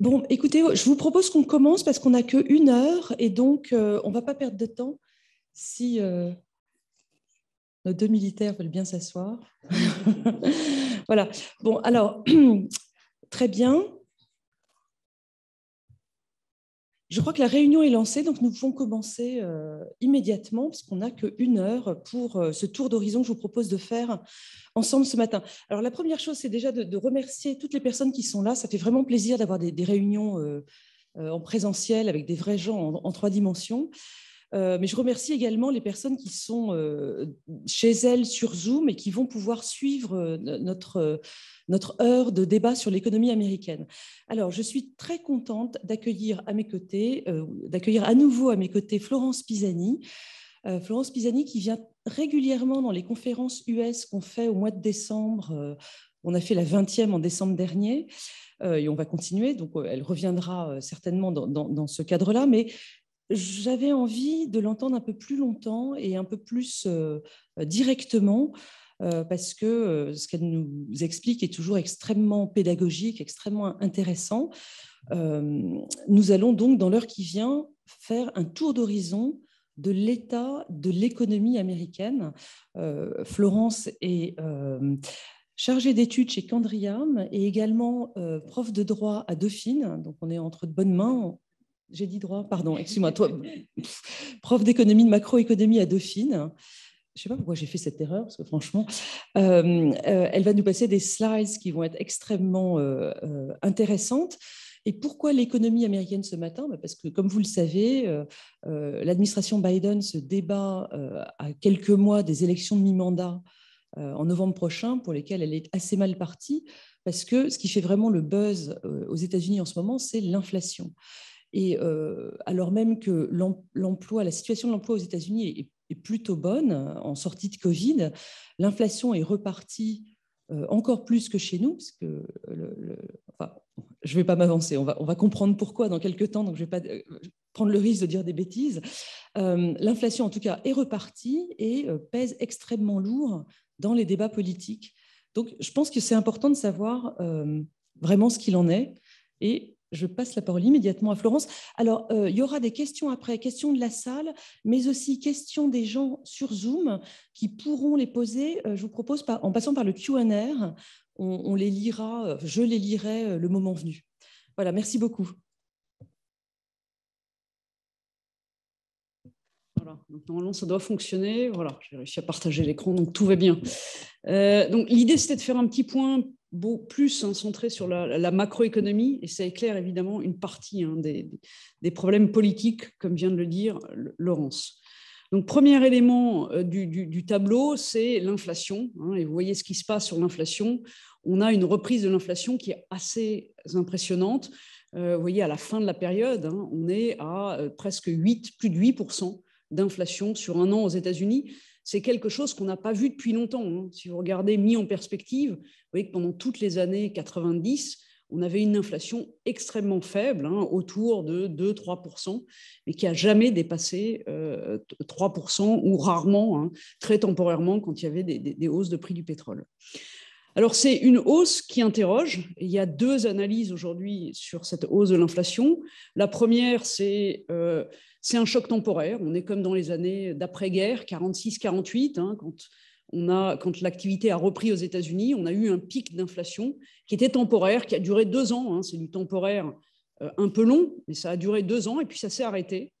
Bon, écoutez, je vous propose qu'on commence parce qu'on n'a qu'une heure et donc on ne va pas perdre de temps si nos deux militaires veulent bien s'asseoir. Voilà. Bon, alors, très bien. Je crois que la réunion est lancée, donc nous pouvons commencer immédiatement parce qu'on n'a qu'une heure pour ce tour d'horizon que je vous propose de faire ensemble ce matin. Alors la première chose, c'est déjà de remercier toutes les personnes qui sont là. Ça fait vraiment plaisir d'avoir des réunions en présentiel avec des vrais gens en trois dimensions. Mais je remercie également les personnes qui sont chez elles sur Zoom et qui vont pouvoir suivre notre heure de débat sur l'économie américaine. Alors, je suis très contente d'accueillir à nouveau à mes côtés Florence Pisani. Florence Pisani qui vient régulièrement dans les conférences US qu'on fait au mois de décembre. On a fait la 20e en décembre dernier et on va continuer. Donc, elle reviendra certainement dans ce cadre-là, mais j'avais envie de l'entendre un peu plus longtemps et un peu plus directement parce que ce qu'elle nous explique est toujours extrêmement pédagogique, extrêmement intéressant. Nous allons donc, dans l'heure qui vient, faire un tour d'horizon de l'état de l'économie américaine. Florence est chargée d'études chez Candriam et également prof de droit à Dauphine, donc on est entre de bonnes mains. J'ai dit droit, pardon, excuse-moi, toi, prof d'économie, de macroéconomie à Dauphine. Je ne sais pas pourquoi j'ai fait cette erreur, parce que franchement, elle va nous passer des slides qui vont être extrêmement intéressantes. Et pourquoi l'économie américaine ce matin? Parce que, comme vous le savez, l'administration Biden se débat à quelques mois des élections de mi-mandat en novembre prochain, pour lesquelles elle est assez mal partie, parce que ce qui fait vraiment le buzz aux États-Unis en ce moment, c'est l'inflation. Et alors même que la situation de l'emploi aux États-Unis est plutôt bonne en sortie de Covid, l'inflation est repartie encore plus que chez nous, parce que je ne vais pas m'avancer, on va comprendre pourquoi dans quelques temps, donc je ne vais pas prendre le risque de dire des bêtises. L'inflation, en tout cas, est repartie et pèse extrêmement lourd dans les débats politiques. Donc, je pense que c'est important de savoir vraiment ce qu'il en est. Et je passe la parole immédiatement à Florence. Alors, il y aura des questions après, questions de la salle, mais aussi questions des gens sur Zoom qui pourront les poser. Je vous propose, en passant par le Q&R, on les lira, je les lirai le moment venu. Voilà, merci beaucoup. Voilà, donc normalement, ça doit fonctionner. Voilà, j'ai réussi à partager l'écran, donc tout va bien. Donc, l'idée, c'était de faire un petit point plus centré sur la macroéconomie, et ça éclaire évidemment une partie des problèmes politiques, comme vient de le dire Laurence. Donc, premier élément du tableau, c'est l'inflation, hein, et vous voyez ce qui se passe sur l'inflation. On a une reprise de l'inflation qui est assez impressionnante. Vous voyez, à la fin de la période, hein, on est à presque plus de 8% d'inflation sur un an aux États-Unis. C'est quelque chose qu'on n'a pas vu depuis longtemps. Si vous regardez mis en perspective, vous voyez que pendant toutes les années 90, on avait une inflation extrêmement faible, hein, autour de 2-3%, mais qui n'a jamais dépassé 3%, ou rarement, hein, très temporairement, quand il y avait des hausses de prix du pétrole. Alors, c'est une hausse qui interroge. Il y a deux analyses aujourd'hui sur cette hausse de l'inflation. La première, c'est un choc temporaire. On est comme dans les années d'après-guerre, 46-48, hein, quand l'activité a repris aux États-Unis, on a eu un pic d'inflation qui était temporaire, qui a duré 2 ans. Hein, c'est du temporaire un peu long, mais ça a duré 2 ans et puis ça s'est arrêté.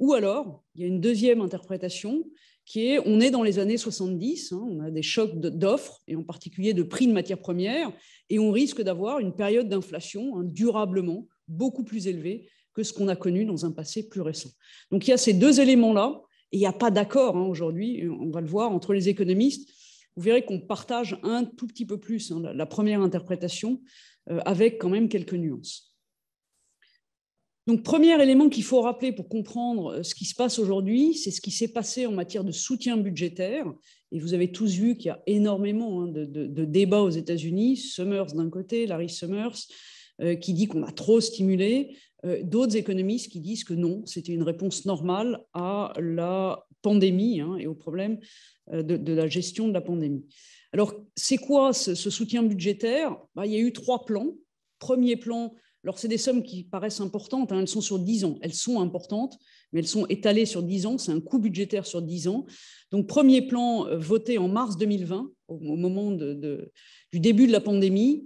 Ou alors, il y a une deuxième interprétation qui est, on est dans les années 70, hein, on a des chocs d'offres, et en particulier de prix de matières premières, et on risque d'avoir une période d'inflation, hein, durablement beaucoup plus élevée que ce qu'on a connu dans un passé plus récent. Donc il y a ces deux éléments-là, et il n'y a pas d'accord, hein, aujourd'hui, on va le voir, entre les économistes. Vous verrez qu'on partage un tout petit peu plus, hein, la première interprétation, avec quand même quelques nuances. Donc, premier élément qu'il faut rappeler pour comprendre ce qui se passe aujourd'hui, c'est ce qui s'est passé en matière de soutien budgétaire. Et vous avez tous vu qu'il y a énormément de débats aux États-Unis. Summers d'un côté, Larry Summers qui dit qu'on a trop stimulé. D'autres économistes qui disent que non, c'était une réponse normale à la pandémie, hein, et aux problèmes de la gestion de la pandémie. Alors, c'est quoi ce soutien budgétaire? Il y a eu 3 plans. Premier plan, Alors, c'est des sommes qui paraissent importantes, hein, elles sont sur 10 ans, elles sont importantes, mais elles sont étalées sur 10 ans, c'est un coût budgétaire sur 10 ans. Donc, premier plan voté en mars 2020, au moment du début de la pandémie,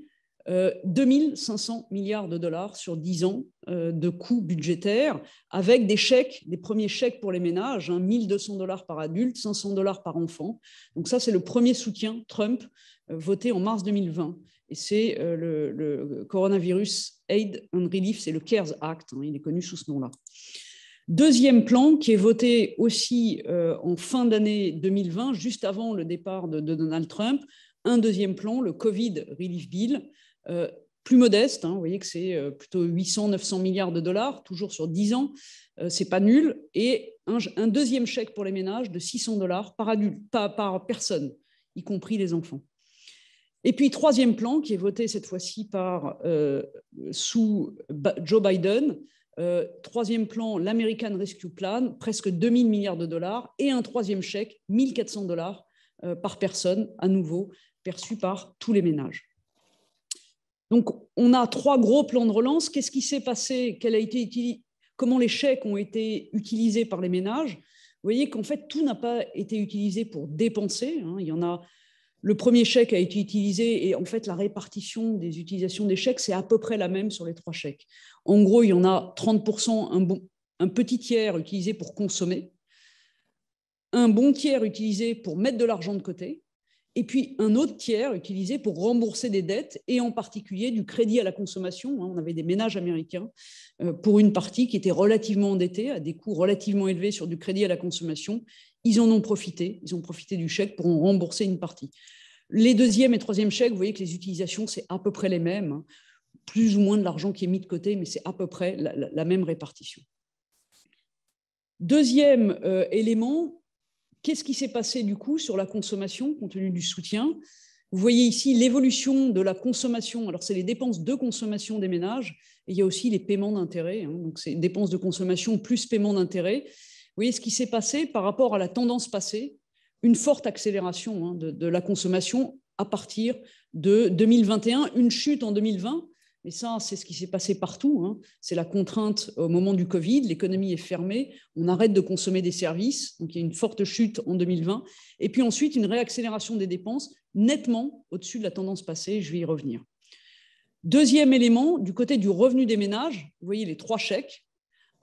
2500 milliards de dollars sur 10 ans de coûts budgétaires, avec des chèques, des premiers chèques pour les ménages, hein, 1200 dollars par adulte, 500 dollars par enfant. Donc ça, c'est le premier soutien Trump voté en mars 2020. Et c'est le Coronavirus Aid and Relief, c'est le CARES Act, hein, il est connu sous ce nom-là. Deuxième plan qui est voté aussi en fin d'année 2020, juste avant le départ de Donald Trump, un deuxième plan, le Covid Relief Bill, plus modeste, hein, vous voyez que c'est plutôt 800-900 milliards de dollars, toujours sur 10 ans, c'est pas nul, et un deuxième chèque pour les ménages de 600 dollars par adulte, par personne, y compris les enfants. Et puis, troisième plan, qui est voté cette fois-ci sous Joe Biden, troisième plan, l'American Rescue Plan, presque 2000 milliards de dollars, et un troisième chèque, 1400 dollars par personne, à nouveau, perçu par tous les ménages. Donc, on a trois gros plans de relance. Qu'est-ce qui s'est passé? Comment les chèques ont été utilisés par les ménages? Vous voyez qu'en fait, tout n'a pas été utilisé pour dépenser. Hein. Il y en a... Le premier chèque a été utilisé et en fait, la répartition des utilisations des chèques, c'est à peu près la même sur les trois chèques. En gros, il y en a 30%, un petit tiers utilisé pour consommer, un bon tiers utilisé pour mettre de l'argent de côté, et puis un autre tiers utilisé pour rembourser des dettes et en particulier du crédit à la consommation. On avait des ménages américains pour une partie qui était relativement endettée, à des coûts relativement élevés sur du crédit à la consommation. Ils en ont profité, ils ont profité du chèque pour en rembourser une partie. Les deuxième et troisième chèques, vous voyez que les utilisations, c'est à peu près les mêmes, plus ou moins de l'argent qui est mis de côté, mais c'est à peu près la même répartition. Deuxième élément, qu'est-ce qui s'est passé du coup sur la consommation compte tenu du soutien? Vous voyez ici l'évolution de la consommation, alors c'est les dépenses de consommation des ménages, et il y a aussi les paiements d'intérêt, hein, donc c'est dépenses de consommation plus paiements d'intérêt. Vous voyez ce qui s'est passé par rapport à la tendance passée, une forte accélération hein, de la consommation à partir de 2021, une chute en 2020, mais ça, c'est ce qui s'est passé partout. Hein. C'est la contrainte au moment du Covid, l'économie est fermée, on arrête de consommer des services, donc il y a une forte chute en 2020, et puis ensuite une réaccélération des dépenses nettement au-dessus de la tendance passée, je vais y revenir. Deuxième élément, du côté du revenu des ménages, vous voyez les trois chèques,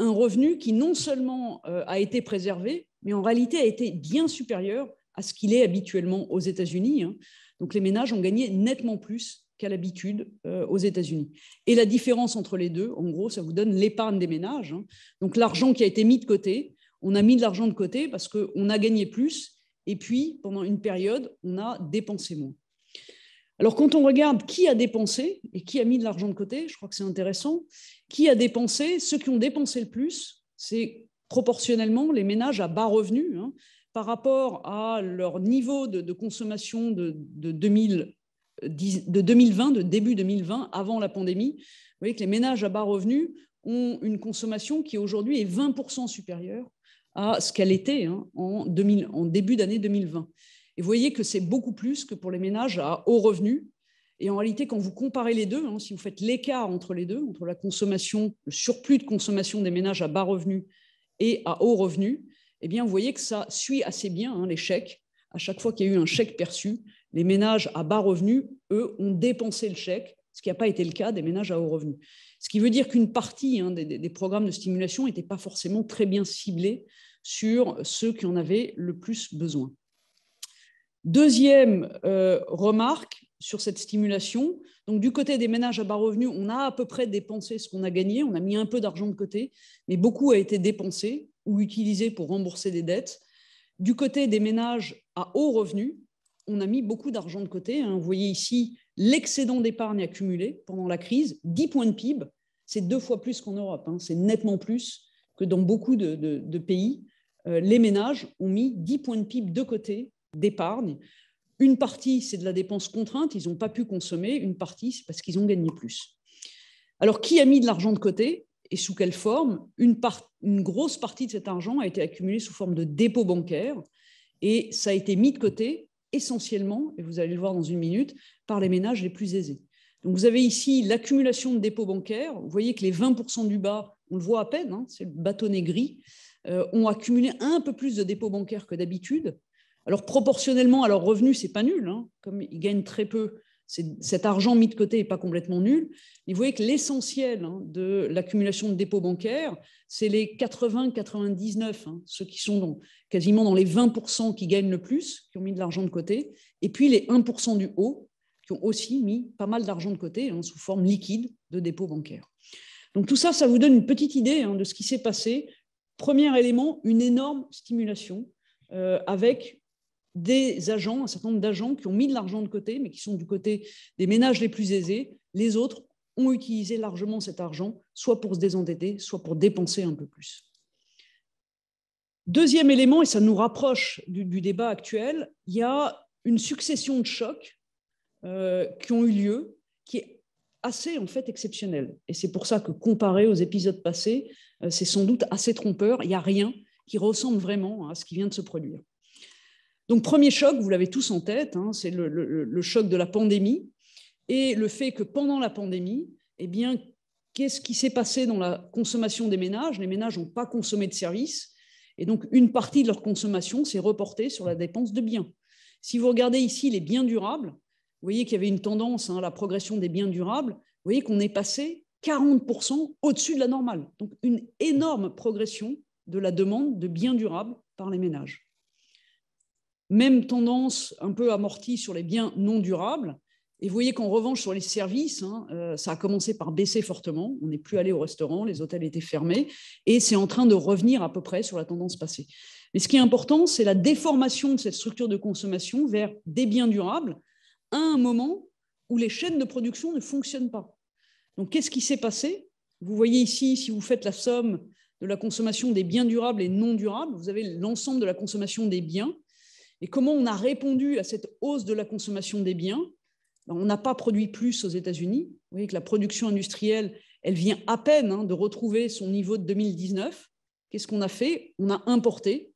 un revenu qui non seulement a été préservé, mais en réalité a été bien supérieur à ce qu'il est habituellement aux États-Unis. Donc les ménages ont gagné nettement plus qu'à l'habitude aux États-Unis. Et la différence entre les deux, en gros, ça vous donne l'épargne des ménages. Donc l'argent qui a été mis de côté, on a mis de l'argent de côté parce qu'on a gagné plus, et puis pendant une période, on a dépensé moins. Alors, quand on regarde qui a dépensé et qui a mis de l'argent de côté, je crois que c'est intéressant, qui a dépensé, ceux qui ont dépensé le plus, c'est proportionnellement les ménages à bas revenus hein, par rapport à leur niveau de consommation de 2020, de début 2020, avant la pandémie. Vous voyez que les ménages à bas revenus ont une consommation qui aujourd'hui est 20% supérieure à ce qu'elle était hein, en début d'année 2020. Et vous voyez que c'est beaucoup plus que pour les ménages à haut revenu. Et en réalité, quand vous comparez les deux, hein, si vous faites l'écart entre les deux, entre la consommation, le surplus de consommation des ménages à bas revenu et à haut revenu, eh bien, vous voyez que ça suit assez bien hein, les chèques. À chaque fois qu'il y a eu un chèque perçu, les ménages à bas revenu, eux, ont dépensé le chèque, ce qui n'a pas été le cas des ménages à haut revenu. Ce qui veut dire qu'une partie hein, des programmes de stimulation n'était pas forcément très bien ciblée sur ceux qui en avaient le plus besoin. Deuxième remarque sur cette stimulation, donc du côté des ménages à bas revenus, on a à peu près dépensé ce qu'on a gagné, on a mis un peu d'argent de côté, mais beaucoup a été dépensé ou utilisé pour rembourser des dettes. Du côté des ménages à haut revenu, on a mis beaucoup d'argent de côté. Hein. Vous voyez ici l'excédent d'épargne accumulé pendant la crise, 10 points de PIB, c'est 2 fois plus qu'en Europe, hein. C'est nettement plus que dans beaucoup de pays. Les ménages ont mis 10 points de PIB de côté d'épargne. Une partie, c'est de la dépense contrainte, ils n'ont pas pu consommer. Une partie, c'est parce qu'ils ont gagné plus. Alors, qui a mis de l'argent de côté et sous quelle forme? Une grosse partie de cet argent a été accumulée sous forme de dépôts bancaires et ça a été mis de côté essentiellement, et vous allez le voir dans une minute, par les ménages les plus aisés. Donc vous avez ici l'accumulation de dépôts bancaires. Vous voyez que les 20% du bas, on le voit à peine, hein, c'est le bâtonnet gris, ont accumulé un peu plus de dépôts bancaires que d'habitude. Alors proportionnellement à leurs revenus, ce n'est pas nul, hein, comme ils gagnent très peu, cet argent mis de côté n'est pas complètement nul. Et vous voyez que l'essentiel de l'accumulation de dépôts bancaires, c'est les 80-99, hein, ceux qui sont quasiment dans les 20% qui gagnent le plus, qui ont mis de l'argent de côté, et puis les 1% du haut, qui ont aussi mis pas mal d'argent de côté, hein, sous forme liquide de dépôts bancaires. Donc tout ça, ça vous donne une petite idée, hein, de ce qui s'est passé. Premier élément, une énorme stimulation avec des agents, un certain nombre d'agents qui ont mis de l'argent de côté, mais qui sont du côté des ménages les plus aisés. Les autres ont utilisé largement cet argent, soit pour se désendetter, soit pour dépenser un peu plus. Deuxième élément, et ça nous rapproche du débat actuel, il y a une succession de chocs qui ont eu lieu, qui est assez en fait exceptionnel. Et c'est pour ça que comparé aux épisodes passés, c'est sans doute assez trompeur. Il n'y a rien qui ressemble vraiment à ce qui vient de se produire. Donc premier choc, vous l'avez tous en tête, hein, c'est le choc de la pandémie et le fait que pendant la pandémie, eh bien, qu'est-ce qui s'est passé dans la consommation des ménages? Les ménages n'ont pas consommé de services et donc une partie de leur consommation s'est reportée sur la dépense de biens. Si vous regardez ici les biens durables, vous voyez qu'il y avait une tendance, hein, la progression des biens durables. Vous voyez qu'on est passé 40% au-dessus de la normale. Donc, une énorme progression de la demande de biens durables par les ménages. Même tendance un peu amortie sur les biens non durables. Et vous voyez qu'en revanche, sur les services, hein, ça a commencé par baisser fortement. On n'est plus allé au restaurant, les hôtels étaient fermés. Et c'est en train de revenir à peu près sur la tendance passée. Mais ce qui est important, c'est la déformation de cette structure de consommation vers des biens durables, à un moment où les chaînes de production ne fonctionnent pas. Donc, qu'est-ce qui s'est passé? Vous voyez ici, si vous faites la somme de la consommation des biens durables et non durables, vous avez l'ensemble de la consommation des biens. Et comment on a répondu à cette hausse de la consommation des biens? On n'a pas produit plus aux États-Unis. Vous voyez que la production industrielle, elle vient à peine, hein, de retrouver son niveau de 2019. Qu'est-ce qu'on a fait? On a importé.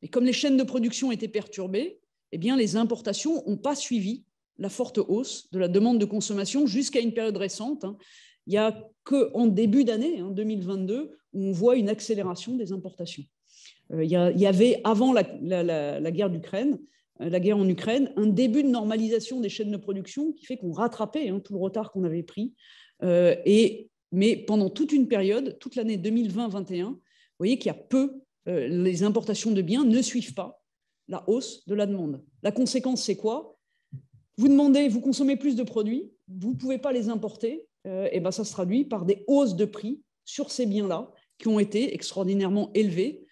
Et comme les chaînes de production étaient perturbées, eh bien, les importations n'ont pas suivi la forte hausse de la demande de consommation jusqu'à une période récente. Il n'y a qu'en début d'année, 2022, où on voit une accélération des importations. Il y avait, avant la guerre en Ukraine, un début de normalisation des chaînes de production qui fait qu'on rattrapait tout le retard qu'on avait pris. Mais pendant toute une période, toute l'année 2020-2021, vous voyez qu'il y a peu, les importations de biens ne suivent pas la hausse de la demande. La conséquence, c'est quoi? Vous demandez, vous consommez plus de produits, vous ne pouvez pas les importer, et ben ça se traduit par des hausses de prix sur ces biens-là qui ont été extraordinairement élevés.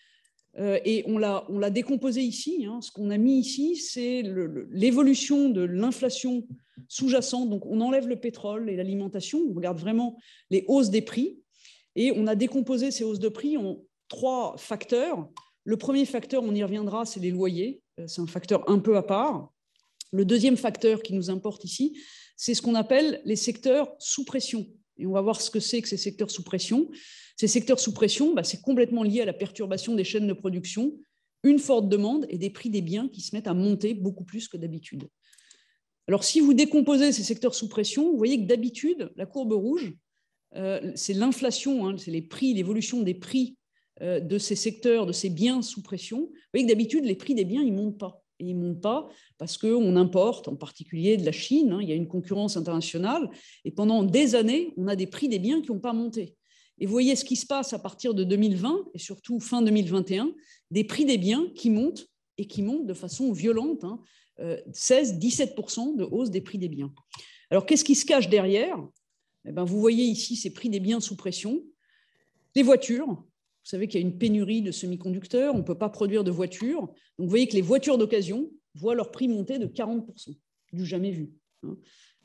Et on l'a décomposé ici. Hein. Ce qu'on a mis ici, c'est l'évolution de l'inflation sous-jacente. Donc on enlève le pétrole et l'alimentation, on regarde vraiment les hausses des prix. Et on a décomposé ces hausses de prix en trois facteurs. Le premier facteur, on y reviendra, c'est les loyers. C'est un facteur un peu à part. Le deuxième facteur qui nous importe ici, c'est ce qu'on appelle les secteurs sous pression. Et on va voir ce que c'est que ces secteurs sous pression. Ces secteurs sous pression, bah, c'est complètement lié à la perturbation des chaînes de production, une forte demande et des prix des biens qui se mettent à monter beaucoup plus que d'habitude. Alors, si vous décomposez ces secteurs sous pression, vous voyez que d'habitude, la courbe rouge, c'est l'inflation, hein, c'est les prix, l'évolution des prix de ces secteurs, de ces biens sous pression. Vous voyez que d'habitude, les prix des biens, ils ne montent pas. Et ils ne montent pas parce qu'on importe, en particulier de la Chine, hein, il y a une concurrence internationale, et pendant des années, on a des prix des biens qui n'ont pas monté. Et vous voyez ce qui se passe à partir de 2020, et surtout fin 2021, des prix des biens qui montent, et qui montent de façon violente, hein, 16-17% de hausse des prix des biens. Alors, qu'est-ce qui se cache derrière? Eh bien, vous voyez ici ces prix des biens sous pression, les voitures. Vous savez qu'il y a une pénurie de semi-conducteurs, on ne peut pas produire de voitures. Donc, vous voyez que les voitures d'occasion voient leur prix monter de 40%, du jamais vu.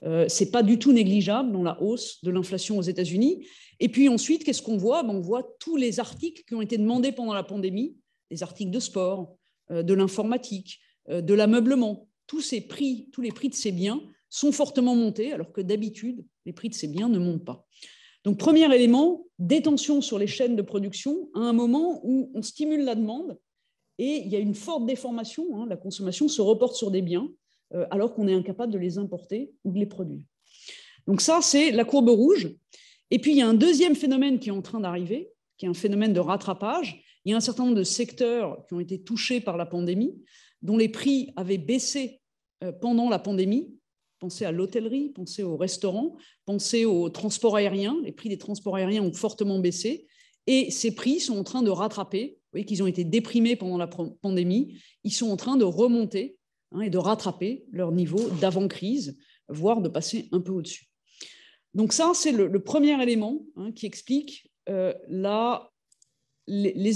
Ce n'est pas du tout négligeable dans la hausse de l'inflation aux États-Unis. Et puis ensuite, qu'est-ce qu'on voit? On voit tous les articles qui ont été demandés pendant la pandémie, les articles de sport, de l'informatique, de l'ameublement. Tous les prix de ces biens sont fortement montés, alors que d'habitude, les prix de ces biens ne montent pas. Donc, premier élément, des tensions sur les chaînes de production à un moment où on stimule la demande et il y a une forte déformation, hein, la consommation se reporte sur des biens alors qu'on est incapable de les importer ou de les produire. Donc ça, c'est la courbe rouge. Et puis, il y a un deuxième phénomène qui est en train d'arriver, qui est un phénomène de rattrapage. Il y a un certain nombre de secteurs qui ont été touchés par la pandémie, dont les prix avaient baissé pendant la pandémie. Pensez à l'hôtellerie, pensez aux restaurants, pensez aux transports aériens. Les prix des transports aériens ont fortement baissé. Et ces prix sont en train de rattraper. Vous voyez qu'ils ont été déprimés pendant la pandémie. Ils sont en train de remonter et de rattraper leur niveau d'avant-crise, voire de passer un peu au-dessus. Donc ça, c'est le premier élément qui explique les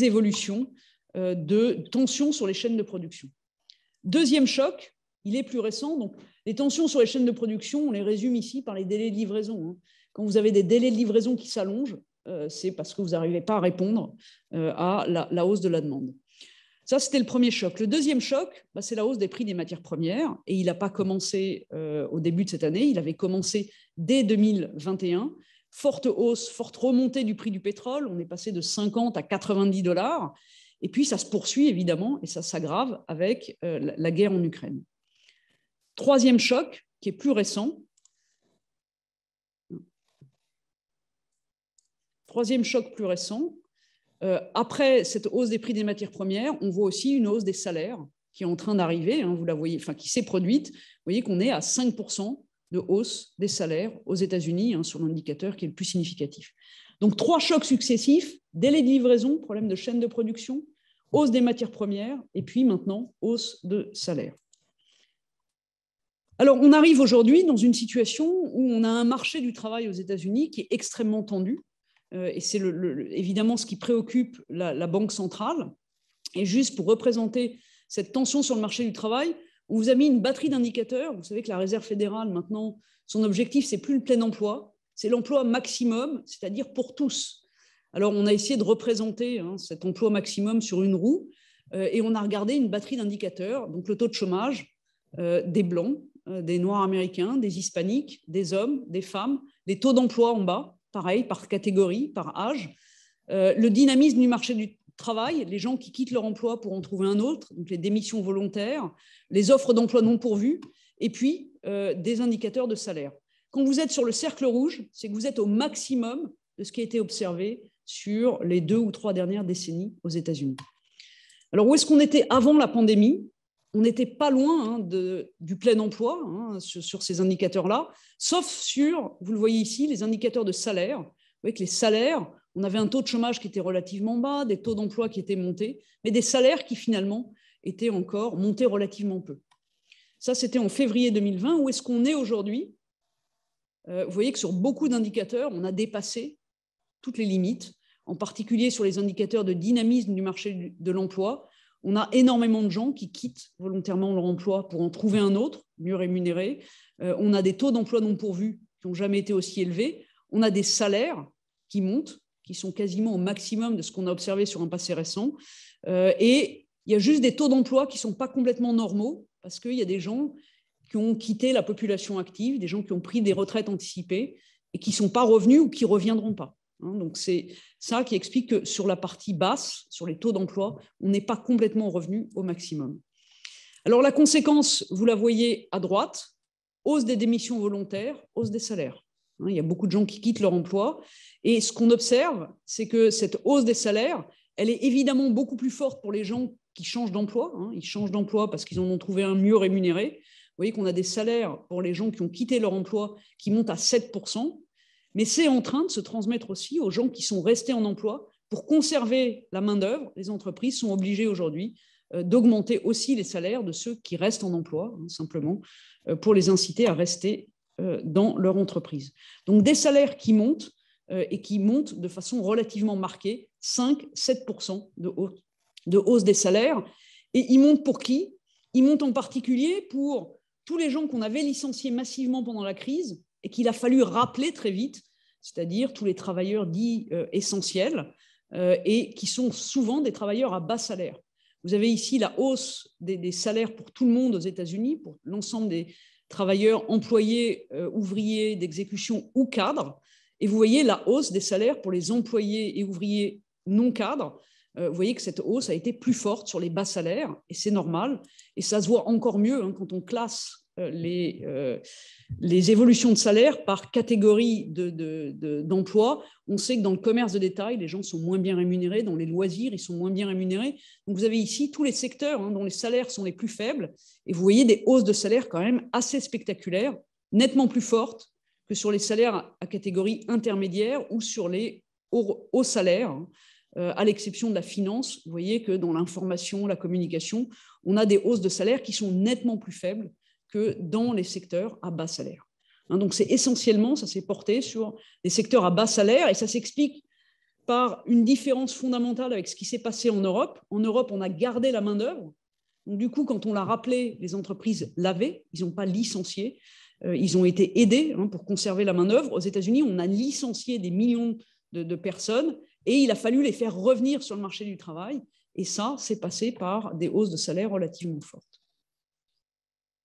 évolutions de tensions sur les chaînes de production. Deuxième choc, il est plus récent. Donc, les tensions sur les chaînes de production, on les résume ici par les délais de livraison. Quand vous avez des délais de livraison qui s'allongent, c'est parce que vous n'arrivez pas à répondre à la hausse de la demande. Ça, c'était le premier choc. Le deuxième choc, c'est la hausse des prix des matières premières. Et il n'a pas commencé au début de cette année. Il avait commencé dès 2021. Forte hausse, forte remontée du prix du pétrole. On est passé de 50 à 90 dollars. Et puis, ça se poursuit, évidemment, et ça s'aggrave avec la guerre en Ukraine. Troisième choc, qui est plus récent. Troisième choc plus récent. Après cette hausse des prix des matières premières, on voit aussi une hausse des salaires qui est en train d'arriver, vous la voyez, enfin qui s'est produite. Vous voyez qu'on est à 5% de hausse des salaires aux États-Unis sur l'indicateur qui est le plus significatif. Donc trois chocs successifs, délai de livraison, problème de chaîne de production, hausse des matières premières et puis maintenant hausse de salaire. Alors on arrive aujourd'hui dans une situation où on a un marché du travail aux États-Unis qui est extrêmement tendu. Et c'est évidemment ce qui préoccupe la Banque centrale. Et juste pour représenter cette tension sur le marché du travail, on vous a mis une batterie d'indicateurs. Vous savez que la Réserve fédérale, maintenant, son objectif, c'est plus le plein emploi, c'est l'emploi maximum, c'est-à-dire pour tous. Alors, on a essayé de représenter cet emploi maximum sur une roue et on a regardé une batterie d'indicateurs, donc le taux de chômage des Blancs, des Noirs américains, des Hispaniques, des hommes, des femmes, les taux d'emploi en bas, pareil, par catégorie, par âge. Le dynamisme du marché du travail, les gens qui quittent leur emploi pour en trouver un autre, donc les démissions volontaires, les offres d'emploi non pourvues, et puis des indicateurs de salaire. Quand vous êtes sur le cercle rouge, c'est que vous êtes au maximum de ce qui a été observé sur les 2 ou 3 dernières décennies aux États-Unis. Alors, où est-ce qu'on était avant la pandémie ? On n'était pas loin du plein emploi sur ces indicateurs-là, sauf sur, vous le voyez ici, les indicateurs de salaire. Vous voyez que les salaires, on avait un taux de chômage qui était relativement bas, des taux d'emploi qui étaient montés, mais des salaires qui finalement étaient encore montés relativement peu. Ça, c'était en février 2020. Où est-ce qu'on est aujourd'hui ? Vous voyez que sur beaucoup d'indicateurs, on a dépassé toutes les limites, en particulier sur les indicateurs de dynamisme du marché de l'emploi. On a énormément de gens qui quittent volontairement leur emploi pour en trouver un autre, mieux rémunéré. On a des taux d'emploi non pourvus qui n'ont jamais été aussi élevés. On a des salaires qui montent, qui sont quasiment au maximum de ce qu'on a observé sur un passé récent. Et il y a juste des taux d'emploi qui ne sont pas complètement normaux parce qu'il y a des gens qui ont quitté la population active, des gens qui ont pris des retraites anticipées et qui ne sont pas revenus ou qui ne reviendront pas. Donc, c'est ça qui explique que sur la partie basse, sur les taux d'emploi, on n'est pas complètement revenu au maximum. Alors, la conséquence, vous la voyez à droite, hausse des démissions volontaires, hausse des salaires. Il y a beaucoup de gens qui quittent leur emploi. Et ce qu'on observe, c'est que cette hausse des salaires, elle est évidemment beaucoup plus forte pour les gens qui changent d'emploi. Ils changent d'emploi parce qu'ils en ont trouvé un mieux rémunéré. Vous voyez qu'on a des salaires pour les gens qui ont quitté leur emploi qui montent à 7%. Mais c'est en train de se transmettre aussi aux gens qui sont restés en emploi. Pour conserver la main-d'œuvre, les entreprises sont obligées aujourd'hui d'augmenter aussi les salaires de ceux qui restent en emploi, simplement, pour les inciter à rester dans leur entreprise. Donc des salaires qui montent et qui montent de façon relativement marquée, 5-7% de hausse des salaires. Et ils montent pour qui ? Ils montent en particulier pour tous les gens qu'on avait licenciés massivement pendant la crise, et qu'il a fallu rappeler très vite, c'est-à-dire tous les travailleurs dits essentiels et qui sont souvent des travailleurs à bas salaire. Vous avez ici la hausse des salaires pour tout le monde aux États-Unis, pour l'ensemble des travailleurs employés, ouvriers, d'exécution ou cadres, et vous voyez la hausse des salaires pour les employés et ouvriers non cadres. Vous voyez que cette hausse a été plus forte sur les bas salaires, et c'est normal, et ça se voit encore mieux quand on classe les évolutions de salaire par catégorie d'emploi. On sait que dans le commerce de détail, les gens sont moins bien rémunérés, dans les loisirs, ils sont moins bien rémunérés. Donc vous avez ici tous les secteurs dont les salaires sont les plus faibles, et vous voyez des hausses de salaire quand même assez spectaculaires, nettement plus fortes que sur les salaires à catégorie intermédiaire ou sur les hauts salaires, à l'exception de la finance. Vous voyez que dans l'information, la communication, on a des hausses de salaire qui sont nettement plus faibles que dans les secteurs à bas salaire. Donc c'est essentiellement, ça s'est porté sur des secteurs à bas salaire, et ça s'explique par une différence fondamentale avec ce qui s'est passé en Europe. En Europe, on a gardé la main-d'œuvre. Du coup, quand on l'a rappelé, les entreprises l'avaient, ils n'ont pas licencié, ils ont été aidés pour conserver la main-d'œuvre. Aux États-Unis, on a licencié des millions de personnes et il a fallu les faire revenir sur le marché du travail. Et ça, c'est passé par des hausses de salaire relativement fortes.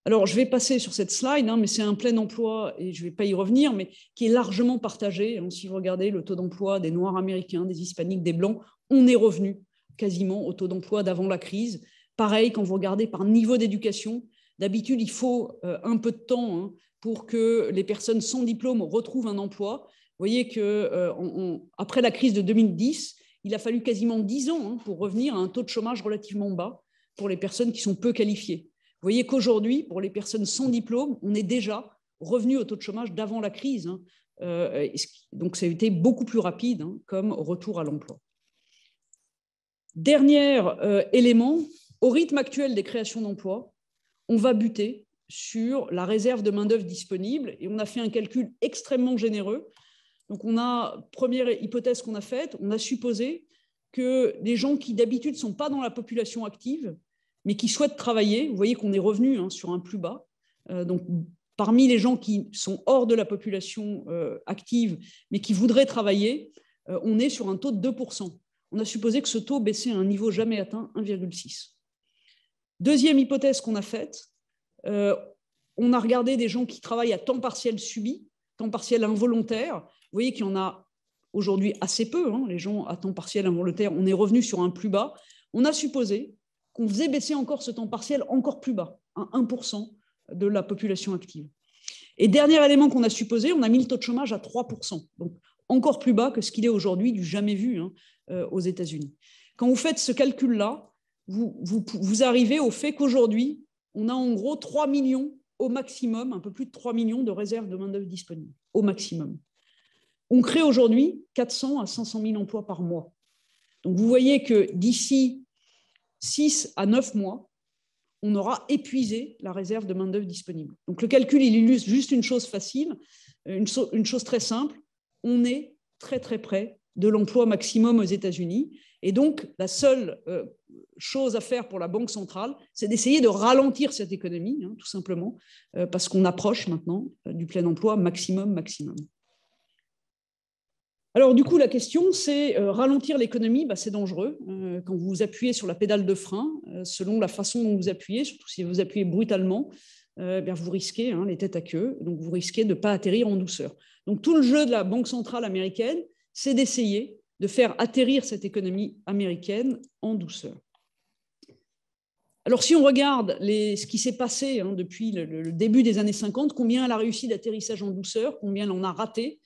Alors, je vais passer sur cette slide, mais c'est un plein emploi, et je ne vais pas y revenir, mais qui est largement partagé. Alors, si vous regardez le taux d'emploi des Noirs américains, des Hispaniques, des Blancs, on est revenu quasiment au taux d'emploi d'avant la crise. Pareil, quand vous regardez par niveau d'éducation, d'habitude, il faut un peu de temps pour que les personnes sans diplôme retrouvent un emploi. Vous voyez qu'après la crise de 2010, il a fallu quasiment 10 ans pour revenir à un taux de chômage relativement bas pour les personnes qui sont peu qualifiées. Vous voyez qu'aujourd'hui, pour les personnes sans diplôme, on est déjà revenu au taux de chômage d'avant la crise. Donc, ça a été beaucoup plus rapide comme retour à l'emploi. Dernier élément, au rythme actuel des créations d'emplois, on va buter sur la réserve de main-d'œuvre disponible, et on a fait un calcul extrêmement généreux. Donc, première hypothèse qu'on a faite, on a supposé que les gens qui d'habitude ne sont pas dans la population active, mais qui souhaitent travailler, vous voyez qu'on est revenu sur un plus bas. Donc, parmi les gens qui sont hors de la population active, mais qui voudraient travailler, on est sur un taux de 2%. On a supposé que ce taux baissait à un niveau jamais atteint, 1,6. Deuxième hypothèse qu'on a faite, on a regardé des gens qui travaillent à temps partiel subi, temps partiel involontaire. Vous voyez qu'il y en a aujourd'hui assez peu, les gens à temps partiel involontaire, on est revenu sur un plus bas. On a supposé qu'on faisait baisser encore ce temps partiel encore plus bas, à 1% de la population active. Et dernier élément qu'on a supposé, on a mis le taux de chômage à 3%, donc encore plus bas que ce qu'il est aujourd'hui, du jamais vu aux États-Unis. Quand vous faites ce calcul-là, vous arrivez au fait qu'aujourd'hui, on a en gros 3 millions au maximum, un peu plus de 3 millions de réserves de main-d'œuvre disponibles, au maximum. On crée aujourd'hui 400 à 500 000 emplois par mois. Donc vous voyez que d'ici 6 à 9 mois, on aura épuisé la réserve de main-d'œuvre disponible. Donc le calcul, il illustre juste une chose facile, une chose très simple. On est très très près de l'emploi maximum aux États-Unis. Et donc la seule chose à faire pour la Banque centrale, c'est d'essayer de ralentir cette économie, tout simplement, parce qu'on approche maintenant du plein emploi maximum. Alors du coup, la question, c'est ralentir l'économie, c'est dangereux. Quand vous appuyez sur la pédale de frein, selon la façon dont vous appuyez, surtout si vous appuyez brutalement, vous risquez les têtes à queue, donc vous risquez de ne pas atterrir en douceur. Donc tout le jeu de la Banque centrale américaine, c'est d'essayer de faire atterrir cette économie américaine en douceur. Alors si on regarde ce qui s'est passé depuis le début des années 50, combien elle a réussi d'atterrissage en douceur, combien elle en a raté?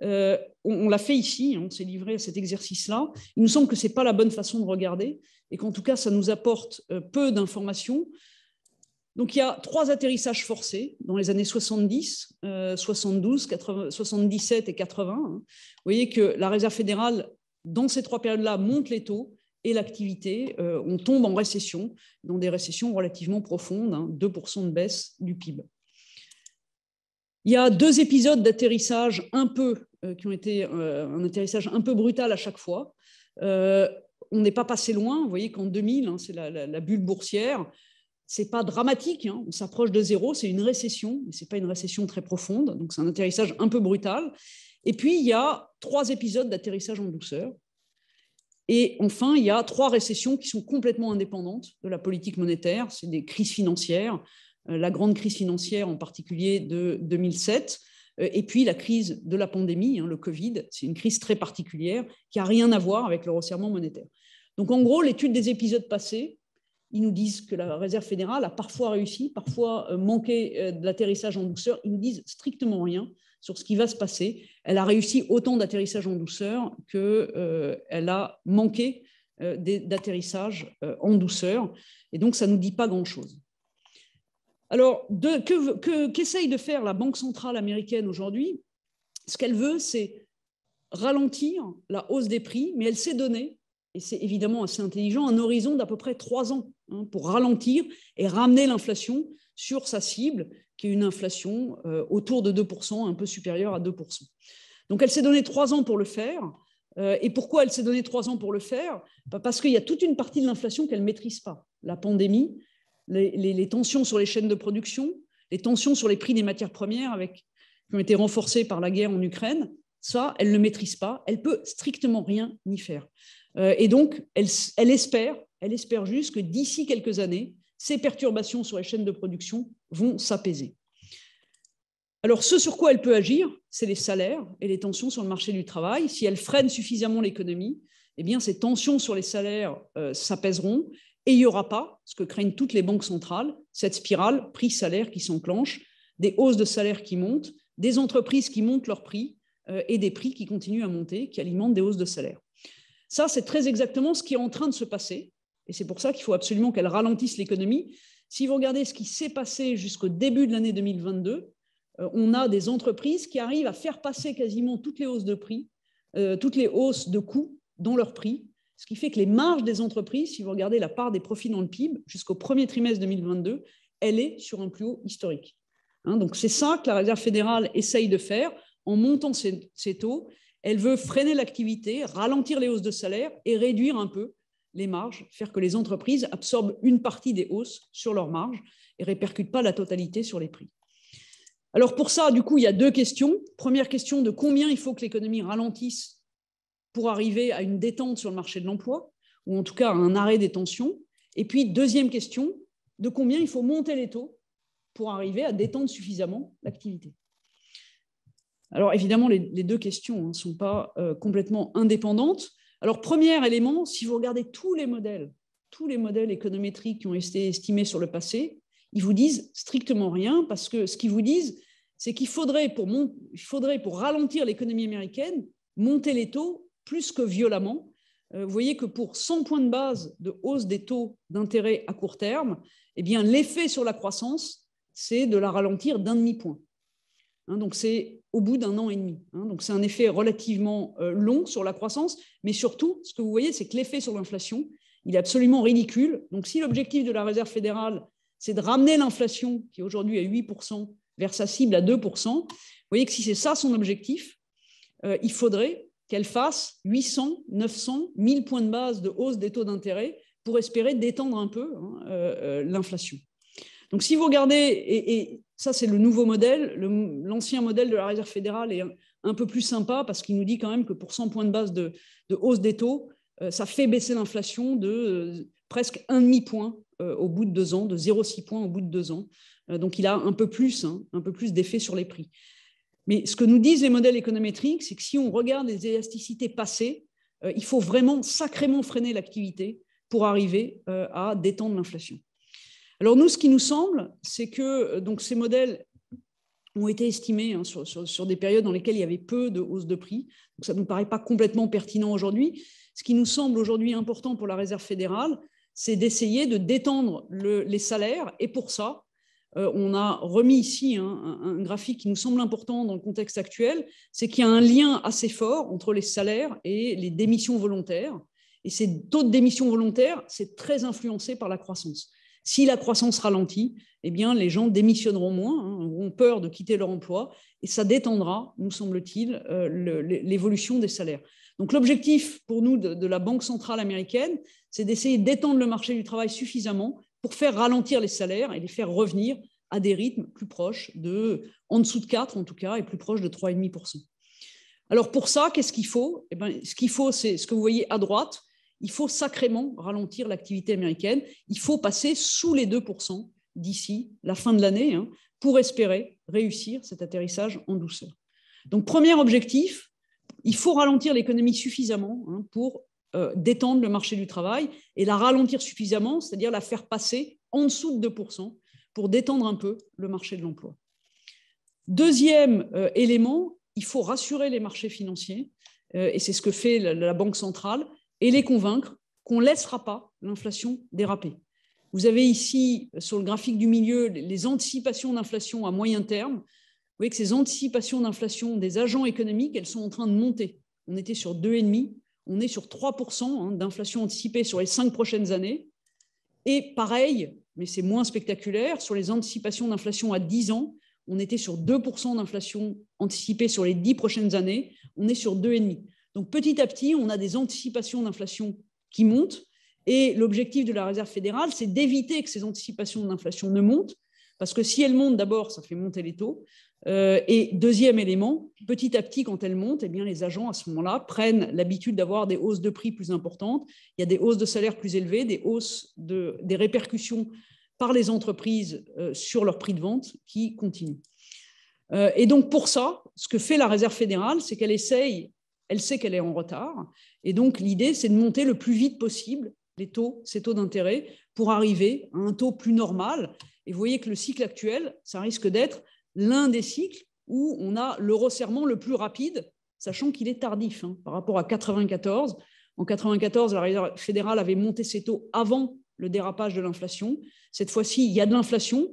On l'a fait ici, on s'est livré à cet exercice-là. Il nous semble que ce n'est pas la bonne façon de regarder et qu'en tout cas, ça nous apporte peu d'informations. Donc, il y a 3 atterrissages forcés dans les années 70, 72, 80, 77 et 80. Vous voyez que la Réserve fédérale, dans ces 3 périodes-là, monte les taux et l'activité. On tombe en récession, dans des récessions relativement profondes, 2% de baisse du PIB. Il y a 2 épisodes d'atterrissage qui ont été un atterrissage un peu brutal à chaque fois. On n'est pas passé loin. Vous voyez qu'en 2000, c'est la bulle boursière. Ce n'est pas dramatique. On s'approche de zéro. C'est une récession, mais ce n'est pas une récession très profonde. Donc, c'est un atterrissage un peu brutal. Et puis, il y a 3 épisodes d'atterrissage en douceur. Et enfin, il y a 3 récessions qui sont complètement indépendantes de la politique monétaire. C'est des crises financières. La grande crise financière en particulier de 2007, et puis la crise de la pandémie, le Covid, c'est une crise très particulière qui n'a rien à voir avec le resserrement monétaire. Donc en gros, l'étude des épisodes passés Ils nous disent que la Réserve fédérale a parfois réussi, parfois manqué de l'atterrissage en douceur. Ils nous disent strictement rien sur ce qui va se passer. Elle a réussi autant d'atterrissage en douceur qu'elle a manqué d'atterrissage en douceur. Et donc, ça ne nous dit pas grand-chose. Alors, qu'essaye de faire la Banque centrale américaine aujourd'hui? Ce qu'elle veut, c'est ralentir la hausse des prix, mais elle s'est donnée, et c'est évidemment assez intelligent, un horizon d'à peu près 3 ans hein, pour ralentir et ramener l'inflation sur sa cible, qui est une inflation autour de 2%, un peu supérieure à 2%. Donc elle s'est donné 3 ans pour le faire. Et pourquoi elle s'est donné 3 ans pour le faire? Parce qu'il y a toute une partie de l'inflation qu'elle ne maîtrise pas. La pandémie, les tensions sur les chaînes de production, les tensions sur les prix des matières premières qui ont été renforcées par la guerre en Ukraine, ça, elle ne le maîtrise pas. Elle ne peut strictement rien y faire. Et donc, elle espère juste que d'ici quelques années, ces perturbations sur les chaînes de production vont s'apaiser. Alors, ce sur quoi elle peut agir, c'est les salaires et les tensions sur le marché du travail. Si elle freine suffisamment l'économie, eh bien, ces tensions sur les salaires s'apaiseront et il n'y aura pas, ce que craignent toutes les banques centrales, cette spirale prix-salaire qui s'enclenche, des hausses de salaires qui montent, des entreprises qui montent leurs prix et des prix qui continuent à monter, qui alimentent des hausses de salaires. Ça, c'est très exactement ce qui est en train de se passer. Et c'est pour ça qu'il faut absolument qu'elle ralentisse l'économie. Si vous regardez ce qui s'est passé jusqu'au début de l'année 2022, on a des entreprises qui arrivent à faire passer quasiment toutes les hausses de prix, toutes les hausses de coûts dans leurs prix, ce qui fait que les marges des entreprises, si vous regardez la part des profits dans le PIB, jusqu'au premier trimestre 2022, elle est sur un plus haut historique. Hein, donc c'est ça que la Réserve fédérale essaye de faire en montant ses taux. Elle veut freiner l'activité, ralentir les hausses de salaire et réduire un peu les marges, faire que les entreprises absorbent une partie des hausses sur leurs marges et ne répercutent pas la totalité sur les prix. Alors pour ça, du coup, il y a 2 questions. Première question, de combien il faut que l'économie ralentisse pour arriver à une détente sur le marché de l'emploi, ou en tout cas à un arrêt des tensions. Et puis, deuxième question, de combien il faut monter les taux pour arriver à détendre suffisamment l'activité. Alors évidemment, les 2 questions ne sont pas complètement indépendantes. Alors, premier élément, si vous regardez tous les modèles économétriques qui ont été estimés sur le passé, ils vous disent strictement rien, parce que ce qu'ils vous disent, c'est qu'il faudrait, pour ralentir l'économie américaine, monter les taux plus que violemment. Vous voyez que pour 100 points de base de hausse des taux d'intérêt à court terme, eh bien, l'effet sur la croissance, c'est de la ralentir d'1,5 point. Hein, donc, c'est au bout d'1 an et demi. Hein, donc, c'est un effet relativement long sur la croissance, mais surtout, ce que vous voyez, c'est que l'effet sur l'inflation, il est absolument ridicule. Donc, si l'objectif de la Réserve fédérale, c'est de ramener l'inflation, qui aujourd'hui est à 8%, vers sa cible à 2%, vous voyez que si c'est ça son objectif, il faudrait qu'elle fasse 800, 900, 1000 points de base de hausse des taux d'intérêt pour espérer détendre un peu hein, l'inflation. Donc, si vous regardez, et ça, c'est le nouveau modèle. L'ancien modèle de la Réserve fédérale est un peu plus sympa parce qu'il nous dit quand même que pour 100 points de base de hausse des taux, ça fait baisser l'inflation de presque 1,5 point au bout de 2 ans, de 0,6 points au bout de 2 ans. Donc, il a un peu plus d'effet sur les prix. Mais ce que nous disent les modèles économétriques, c'est que si on regarde les élasticités passées, il faut vraiment sacrément freiner l'activité pour arriver à détendre l'inflation. Alors nous, ce qui nous semble, c'est que donc, ces modèles ont été estimés hein, sur des périodes dans lesquelles il y avait peu de hausse de prix. Donc, ça ne nous paraît pas complètement pertinent aujourd'hui. Ce qui nous semble aujourd'hui important pour la Réserve fédérale, c'est d'essayer de détendre les salaires. Et pour ça, on a remis ici hein, un graphique qui nous semble important dans le contexte actuel, c'est qu'il y a un lien assez fort entre les salaires et les démissions volontaires. Et ces taux de démission volontaire, c'est très influencé par la croissance. Si la croissance ralentit, eh bien, les gens démissionneront moins, hein, auront peur de quitter leur emploi, et ça détendra, nous semble-t-il, l'évolution des salaires. Donc l'objectif pour nous de la Banque centrale américaine, c'est d'essayer d'étendre le marché du travail suffisamment pour faire ralentir les salaires et les faire revenir à des rythmes plus proches, en dessous de 4 en tout cas, et plus proches de 3,5%. Alors pour ça, qu'est-ce qu'il faut? Eh bien, ce qu'il faut, c'est ce que vous voyez à droite. Il faut sacrément ralentir l'activité américaine. Il faut passer sous les 2% d'ici la fin de l'année hein, pour espérer réussir cet atterrissage en douceur. Donc, premier objectif, il faut ralentir l'économie suffisamment hein, pour détendre le marché du travail et la ralentir suffisamment, c'est-à-dire la faire passer en dessous de 2% pour détendre un peu le marché de l'emploi. Deuxième élément, il faut rassurer les marchés financiers, et c'est ce que fait la Banque centrale, et les convaincre qu'on ne laissera pas l'inflation déraper. Vous avez ici, sur le graphique du milieu, les anticipations d'inflation à moyen terme. Vous voyez que ces anticipations d'inflation des agents économiques, elles sont en train de monter. On était sur 2,5%, on est sur 3% d'inflation anticipée sur les 5 prochaines années. Et pareil, mais c'est moins spectaculaire, sur les anticipations d'inflation à 10 ans, on était sur 2% d'inflation anticipée sur les 10 prochaines années, on est sur 2,5%. Donc petit à petit, on a des anticipations d'inflation qui montent, et l'objectif de la Réserve fédérale, c'est d'éviter que ces anticipations d'inflation ne montent, parce que si elles montent, d'abord, ça fait monter les taux, et deuxième élément, petit à petit, quand elles montent, eh bien, les agents, à ce moment-là, prennent l'habitude d'avoir des hausses de prix plus importantes, il y a des hausses de salaire plus élevées, des hausses des répercussions par les entreprises sur leur prix de vente qui continuent. Et donc, pour ça, ce que fait la Réserve fédérale, c'est qu'elle essaye, elle sait qu'elle est en retard, et donc l'idée, c'est de monter le plus vite possible ces taux d'intérêt, pour arriver à un taux plus normal. Et vous voyez que le cycle actuel, ça risque d'être l'un des cycles où on a le resserrement le plus rapide, sachant qu'il est tardif par rapport à 1994. En 1994, la Réserve fédérale avait monté ses taux avant le dérapage de l'inflation. Cette fois-ci, il y a de l'inflation,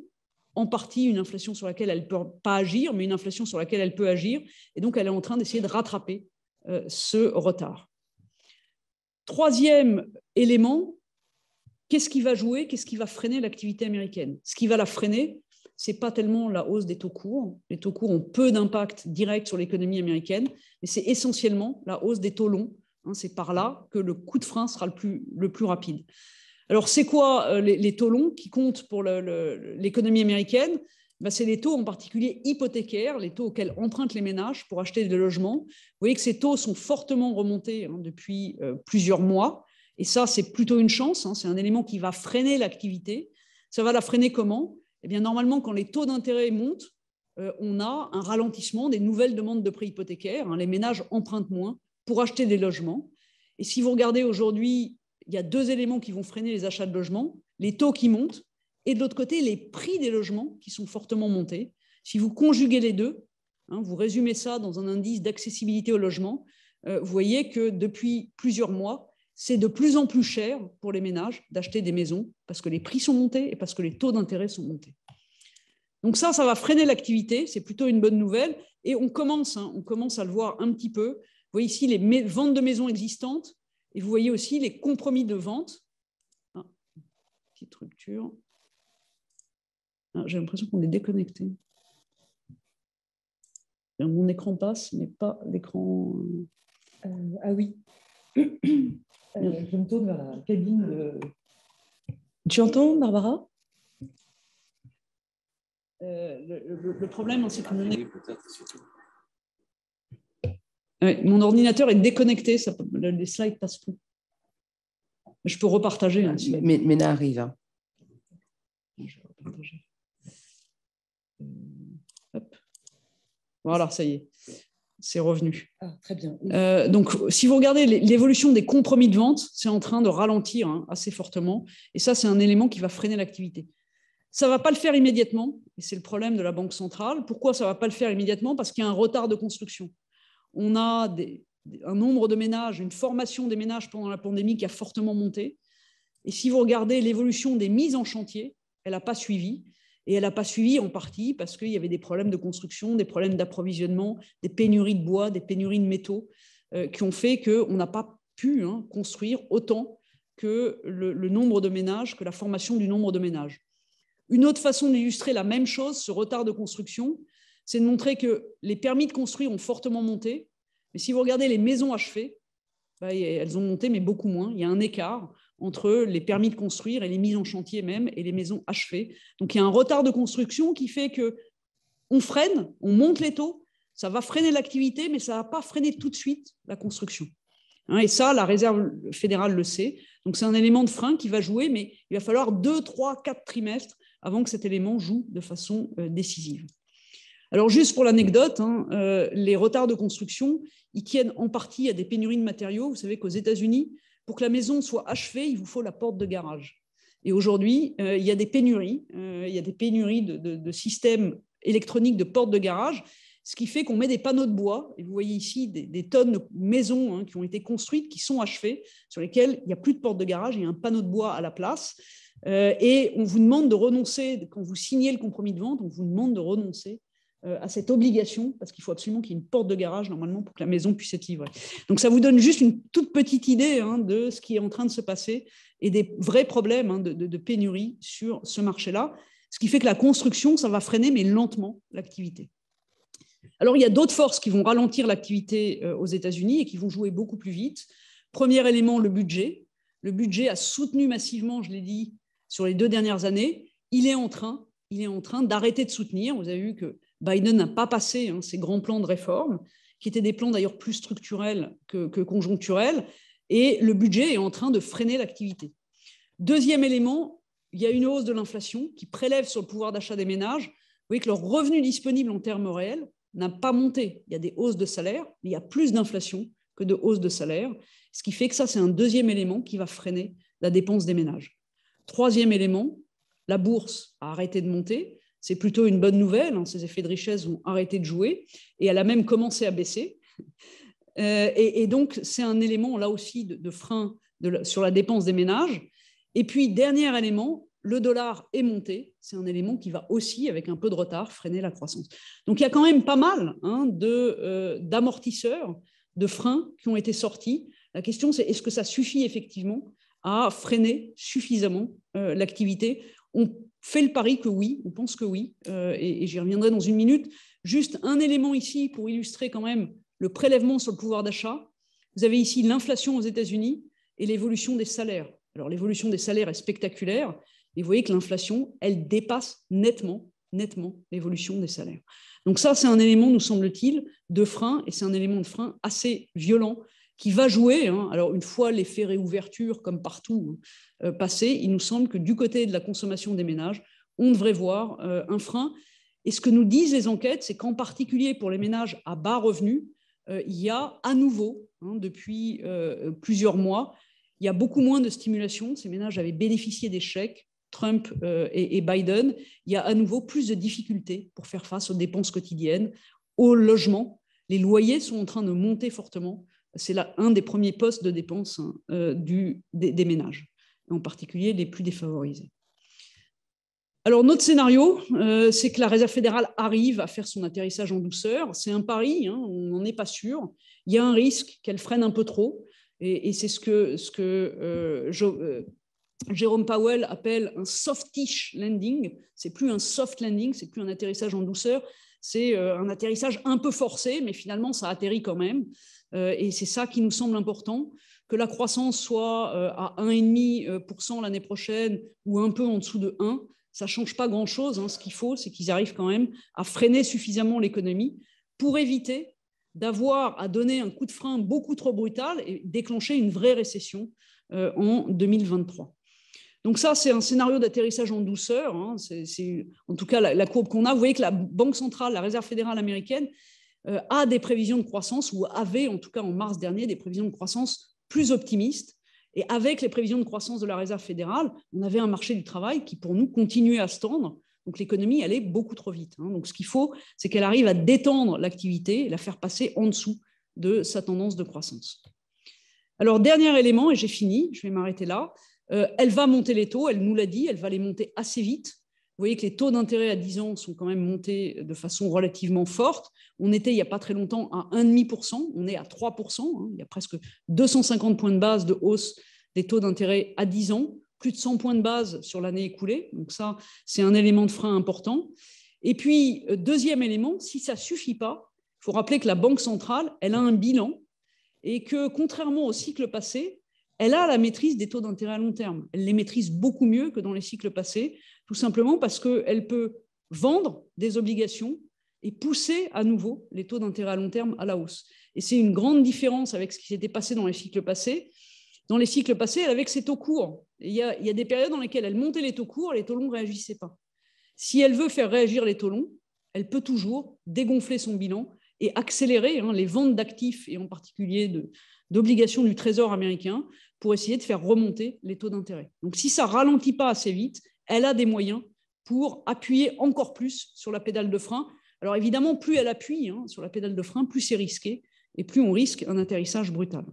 en partie une inflation sur laquelle elle ne peut pas agir, mais une inflation sur laquelle elle peut agir. Et donc, elle est en train d'essayer de rattraper ce retard. Troisième élément, qu'est-ce qui va jouer, qu'est-ce qui va freiner l'activité américaine? Ce qui va la freiner, ce n'est pas tellement la hausse des taux courts. Les taux courts ont peu d'impact direct sur l'économie américaine, mais c'est essentiellement la hausse des taux longs. C'est par là que le coup de frein sera le plus rapide. Alors, c'est quoi les taux longs qui comptent pour l'économie américaine? C'est les taux en particulier hypothécaires, les taux auxquels empruntent les ménages pour acheter des logements. Vous voyez que ces taux sont fortement remontés depuis plusieurs mois. Et ça, c'est plutôt une chance. C'est un élément qui va freiner l'activité. Ça va la freiner comment? Eh bien, normalement, quand les taux d'intérêt montent, on a un ralentissement des nouvelles demandes de prêts hypothécaires. Les ménages empruntent moins pour acheter des logements. Et si vous regardez aujourd'hui, il y a deux éléments qui vont freiner les achats de logements. Les taux qui montent. Et de l'autre côté, les prix des logements qui sont fortement montés. Si vous conjuguez les deux, vous résumez ça dans un indice d'accessibilité au logement, vous voyez que depuis plusieurs mois, c'est de plus en plus cher pour les ménages d'acheter des maisons parce que les prix sont montés et parce que les taux d'intérêt sont montés. Donc ça va freiner l'activité, c'est plutôt une bonne nouvelle. Et on commence à le voir un petit peu. Vous voyez ici les ventes de maisons existantes et vous voyez aussi les compromis de vente. Petite rupture. J'ai l'impression qu'on est déconnecté. Mon écran passe, mais pas l'écran... ah oui. Je me tourne vers la cabine. Tu entends, Barbara? Le problème, c'est que mon ordinateur est déconnecté. Les slides ne passent plus. Je peux repartager. Mena arrive. Je vais repartager. Hop. Voilà, ça y est, c'est revenu. Ah, très bien. Donc, si vous regardez l'évolution des compromis de vente, c'est en train de ralentir assez fortement. Et ça, c'est un élément qui va freiner l'activité. Ça ne va pas le faire immédiatement, et c'est le problème de la Banque centrale. Pourquoi ça ne va pas le faire immédiatement? Parce qu'il y a un retard de construction. On a un nombre de ménages, une formation des ménages pendant la pandémie qui a fortement monté. Et si vous regardez l'évolution des mises en chantier, elle n'a pas suivi. Et elle n'a pas suivi en partie parce qu'il y avait des problèmes de construction, des problèmes d'approvisionnement, des pénuries de bois, des pénuries de métaux qui ont fait qu'on n'a pas pu construire autant que le nombre de ménages, que la formation du nombre de ménages. Une autre façon d'illustrer la même chose, ce retard de construction, c'est de montrer que les permis de construire ont fortement monté. Mais si vous regardez les maisons achevées, elles ont monté, mais beaucoup moins. Il y a un écart entre les permis de construire et les mises en chantier même, et les maisons achevées. Donc, il y a un retard de construction qui fait qu'on freine, on monte les taux, ça va freiner l'activité, mais ça ne va pas freiner tout de suite la construction. Et ça, la Réserve fédérale le sait. Donc, c'est un élément de frein qui va jouer, mais il va falloir 2, 3, 4 trimestres avant que cet élément joue de façon décisive. Alors, juste pour l'anecdote, les retards de construction, ils tiennent en partie à des pénuries de matériaux. Vous savez qu'aux États-Unis, pour que la maison soit achevée, il vous faut la porte de garage. Et aujourd'hui, il y a des pénuries, de systèmes électroniques de portes de garage, ce qui fait qu'on met des panneaux de bois, et vous voyez ici des tonnes de maisons qui ont été construites, qui sont achevées, sur lesquelles il n'y a plus de porte de garage, il y a un panneau de bois à la place, et on vous demande de renoncer, quand vous signez le compromis de vente, on vous demande de renoncer à cette obligation, parce qu'il faut absolument qu'il y ait une porte de garage, normalement, pour que la maison puisse être livrée. Donc, ça vous donne juste une toute petite idée de ce qui est en train de se passer et des vrais problèmes de pénurie sur ce marché-là, ce qui fait que la construction, ça va freiner, mais lentement, l'activité. Alors, il y a d'autres forces qui vont ralentir l'activité aux États-Unis et qui vont jouer beaucoup plus vite. Premier élément, le budget. Le budget a soutenu massivement, je l'ai dit, sur les 2 dernières années. Il est en train d'arrêter de soutenir. Vous avez vu que Biden n'a pas passé ses grands plans de réforme, qui étaient des plans d'ailleurs plus structurels que conjoncturels, et le budget est en train de freiner l'activité. Deuxième élément, il y a une hausse de l'inflation qui prélève sur le pouvoir d'achat des ménages. Vous voyez que leur revenu disponible en termes réels n'a pas monté. Il y a des hausses de salaire, mais il y a plus d'inflation que de hausses de salaire, ce qui fait que ça, c'est un deuxième élément qui va freiner la dépense des ménages. Troisième élément, la bourse a arrêté de monter. C'est plutôt une bonne nouvelle, ces effets de richesse ont arrêté de jouer et elle a même commencé à baisser. Et donc, c'est un élément là aussi de frein sur la dépense des ménages. Et puis, dernier élément, le dollar est monté. C'est un élément qui va aussi, avec un peu de retard, freiner la croissance. Donc, il y a quand même pas mal d'amortisseurs, de freins qui ont été sortis. La question, c'est est-ce que ça suffit effectivement à freiner suffisamment l'activité? On fait le pari que oui, on pense que oui, et j'y reviendrai dans une minute. Juste un élément ici pour illustrer quand même le prélèvement sur le pouvoir d'achat. Vous avez ici l'inflation aux États-Unis et l'évolution des salaires. Alors l'évolution des salaires est spectaculaire, et vous voyez que l'inflation, elle dépasse nettement l'évolution des salaires. Donc ça, c'est un élément, nous semble-t-il, de frein, et c'est un élément de frein assez violent, qui va jouer, alors une fois l'effet réouverture, comme partout, passé, il nous semble que du côté de la consommation des ménages, on devrait voir un frein. Et ce que nous disent les enquêtes, c'est qu'en particulier pour les ménages à bas revenus, il y a à nouveau, depuis plusieurs mois, il y a beaucoup moins de stimulation. Ces ménages avaient bénéficié des chèques, Trump et Biden. Il y a à nouveau plus de difficultés pour faire face aux dépenses quotidiennes, au logement. Les loyers sont en train de monter fortement. C'est là un des premiers postes de dépenses des ménages, en particulier les plus défavorisés. Alors, notre scénario, c'est que la Réserve fédérale arrive à faire son atterrissage en douceur. C'est un pari, on n'en est pas sûr. Il y a un risque qu'elle freine un peu trop, et c'est ce que Jérôme Powell appelle un « softish landing ». Ce n'est plus un « soft landing », ce n'est plus un atterrissage en douceur, c'est un atterrissage un peu forcé, mais finalement, ça atterrit quand même. Et c'est ça qui nous semble important, que la croissance soit à 1,5% l'année prochaine ou un peu en dessous de 1, ça ne change pas grand-chose. Ce qu'il faut, c'est qu'ils arrivent quand même à freiner suffisamment l'économie pour éviter d'avoir à donner un coup de frein beaucoup trop brutal et déclencher une vraie récession en 2023. Donc ça, c'est un scénario d'atterrissage en douceur. C'est en tout cas la courbe qu'on a. Vous voyez que la Banque centrale, la Réserve fédérale américaine, a des prévisions de croissance, ou avait en tout cas en mars dernier des prévisions de croissance plus optimistes. Et avec les prévisions de croissance de la Réserve fédérale, on avait un marché du travail qui, pour nous, continuait à se tendre. Donc l'économie allait beaucoup trop vite. Donc ce qu'il faut, c'est qu'elle arrive à détendre l'activité et la faire passer en dessous de sa tendance de croissance. Alors, dernier élément, et j'ai fini, je vais m'arrêter là. Elle va monter les taux, elle nous l'a dit, elle va les monter assez vite. Vous voyez que les taux d'intérêt à 10 ans sont quand même montés de façon relativement forte. On était, il n'y a pas très longtemps, à 1,5%, on est à 3%. Il y a presque 250 points de base de hausse des taux d'intérêt à 10 ans, plus de 100 points de base sur l'année écoulée. Donc ça, c'est un élément de frein important. Et puis, deuxième élément, si ça ne suffit pas, il faut rappeler que la Banque centrale, elle a un bilan et que, contrairement au cycle passé, elle a la maîtrise des taux d'intérêt à long terme. Elle les maîtrise beaucoup mieux que dans les cycles passés, tout simplement parce qu'elle peut vendre des obligations et pousser à nouveau les taux d'intérêt à long terme à la hausse. Et c'est une grande différence avec ce qui s'était passé dans les cycles passés. Dans les cycles passés, elle avait que ses taux courts. Il y a des périodes dans lesquelles elle montait les taux courts et les taux longs ne réagissaient pas. Si elle veut faire réagir les taux longs, elle peut toujours dégonfler son bilan et accélérer les ventes d'actifs, et en particulier d'obligations du Trésor américain, pour essayer de faire remonter les taux d'intérêt. Donc, si ça ne ralentit pas assez vite, elle a des moyens pour appuyer encore plus sur la pédale de frein. Alors, évidemment, plus elle appuie sur la pédale de frein, plus c'est risqué et plus on risque un atterrissage brutal.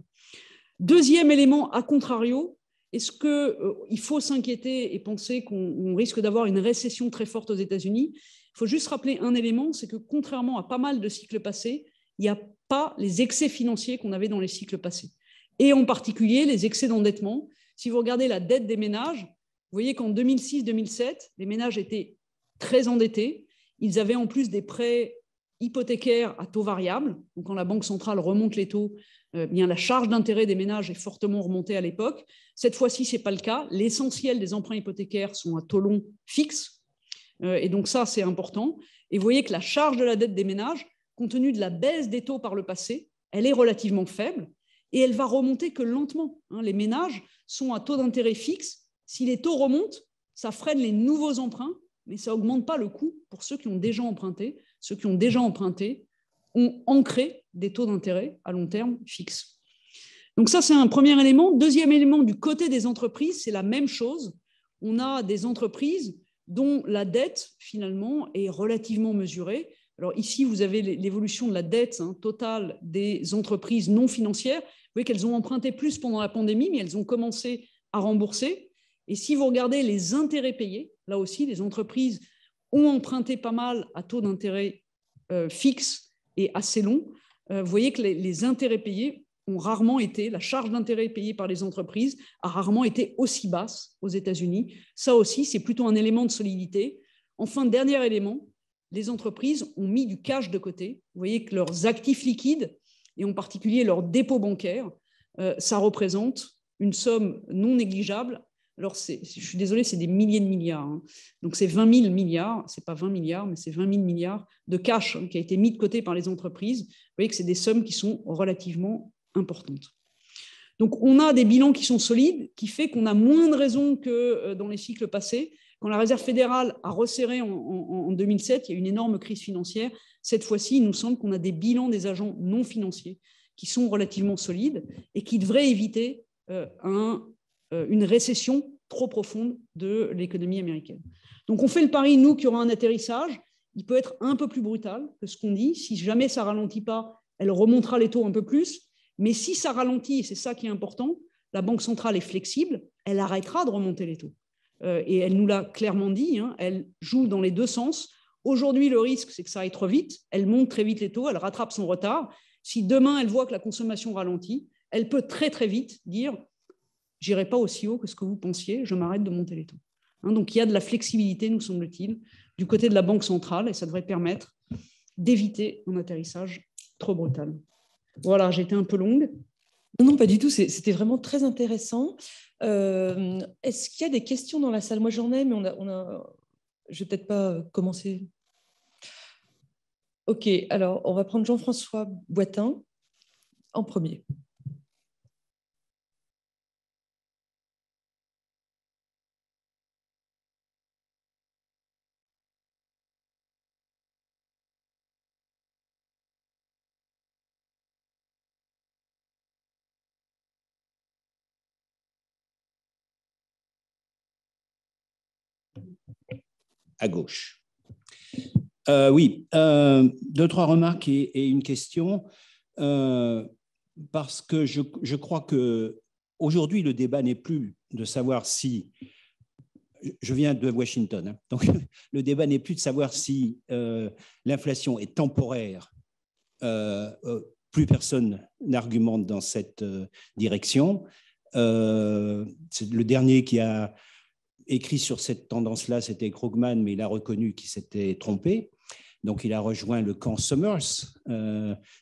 Deuxième élément, à contrario, est-ce qu'il faut s'inquiéter et penser qu'on risque d'avoir une récession très forte aux États-Unis? Il faut juste rappeler un élément, c'est que contrairement à pas mal de cycles passés, il n'y a pas les excès financiers qu'on avait dans les cycles passés. Et en particulier, les excès d'endettement. Si vous regardez la dette des ménages, vous voyez qu'en 2006-2007, les ménages étaient très endettés. Ils avaient en plus des prêts hypothécaires à taux variable. Donc, quand la Banque centrale remonte les taux, bien, la charge d'intérêt des ménages est fortement remontée à l'époque. Cette fois-ci, ce n'est pas le cas. L'essentiel des emprunts hypothécaires sont à taux long fixe. Et donc, ça, c'est important. Et vous voyez que la charge de la dette des ménages, compte tenu de la baisse des taux par le passé, elle est relativement faible et elle va remonter que lentement. Les ménages sont à taux d'intérêt fixe. Si les taux remontent, ça freine les nouveaux emprunts, mais ça n'augmente pas le coût pour ceux qui ont déjà emprunté. Ceux qui ont déjà emprunté ont ancré des taux d'intérêt à long terme fixes. Donc ça, c'est un premier élément. Deuxième élément, du côté des entreprises, c'est la même chose. On a des entreprises dont la dette, finalement, est relativement mesurée. Alors ici, vous avez l'évolution de la dette totale des entreprises non financières. Vous voyez qu'elles ont emprunté plus pendant la pandémie, mais elles ont commencé à rembourser. Et si vous regardez les intérêts payés, là aussi, les entreprises ont emprunté pas mal à taux d'intérêt fixe et assez long. Vous voyez que les intérêts payés ont rarement été, la charge d'intérêt payée par les entreprises a rarement été aussi basse aux États-Unis. Ça aussi, c'est plutôt un élément de solidité. Enfin, dernier élément, les entreprises ont mis du cash de côté. Vous voyez que leurs actifs liquides, et en particulier leurs dépôts bancaires, ça représente une somme non négligeable. Alors, je suis désolé, c'est des milliers de milliards. Donc, c'est 20 000 milliards, ce n'est pas 20 milliards, mais c'est 20 000 milliards de cash qui a été mis de côté par les entreprises. Vous voyez que c'est des sommes qui sont relativement importantes. Donc, on a des bilans qui sont solides, qui fait qu'on a moins de raisons que dans les cycles passés. Quand la Réserve fédérale a resserré en 2007, il y a eu une énorme crise financière. Cette fois-ci, il nous semble qu'on a des bilans des agents non financiers qui sont relativement solides et qui devraient éviter une récession trop profonde de l'économie américaine. Donc, on fait le pari, nous, qu'il y aura un atterrissage. Il peut être un peu plus brutal que ce qu'on dit. Si jamais ça ne ralentit pas, elle remontera les taux un peu plus. Mais si ça ralentit, et c'est ça qui est important, la Banque centrale est flexible, elle arrêtera de remonter les taux. Et elle nous l'a clairement dit, elle joue dans les deux sens. Aujourd'hui, le risque, c'est que ça aille trop vite. Elle monte très vite les taux, elle rattrape son retard. Si demain, elle voit que la consommation ralentit, elle peut très, très vite dire « j'irai pas aussi haut que ce que vous pensiez, je m'arrête de monter les taux ». Donc, il y a de la flexibilité, nous semble-t-il, du côté de la Banque centrale, et ça devrait permettre d'éviter un atterrissage trop brutal. Voilà, j'ai été un peu longue. Non, pas du tout, c'était vraiment très intéressant. Est-ce qu'il y a des questions dans la salle? Moi, j'en ai, mais je vais peut-être pas commencer. OK, alors, on va prendre Jean-François Boitin en premier. À gauche. Oui, deux, trois remarques et une question, parce que je crois qu'aujourd'hui, le débat n'est plus de savoir si... Je viens de Washington, donc le débat n'est plus de savoir si l'inflation est temporaire. Plus personne n'argumente dans cette direction. C'est le dernier qui a... écrit sur cette tendance-là, c'était Krugman, mais il a reconnu qu'il s'était trompé. Donc, il a rejoint le camp Summers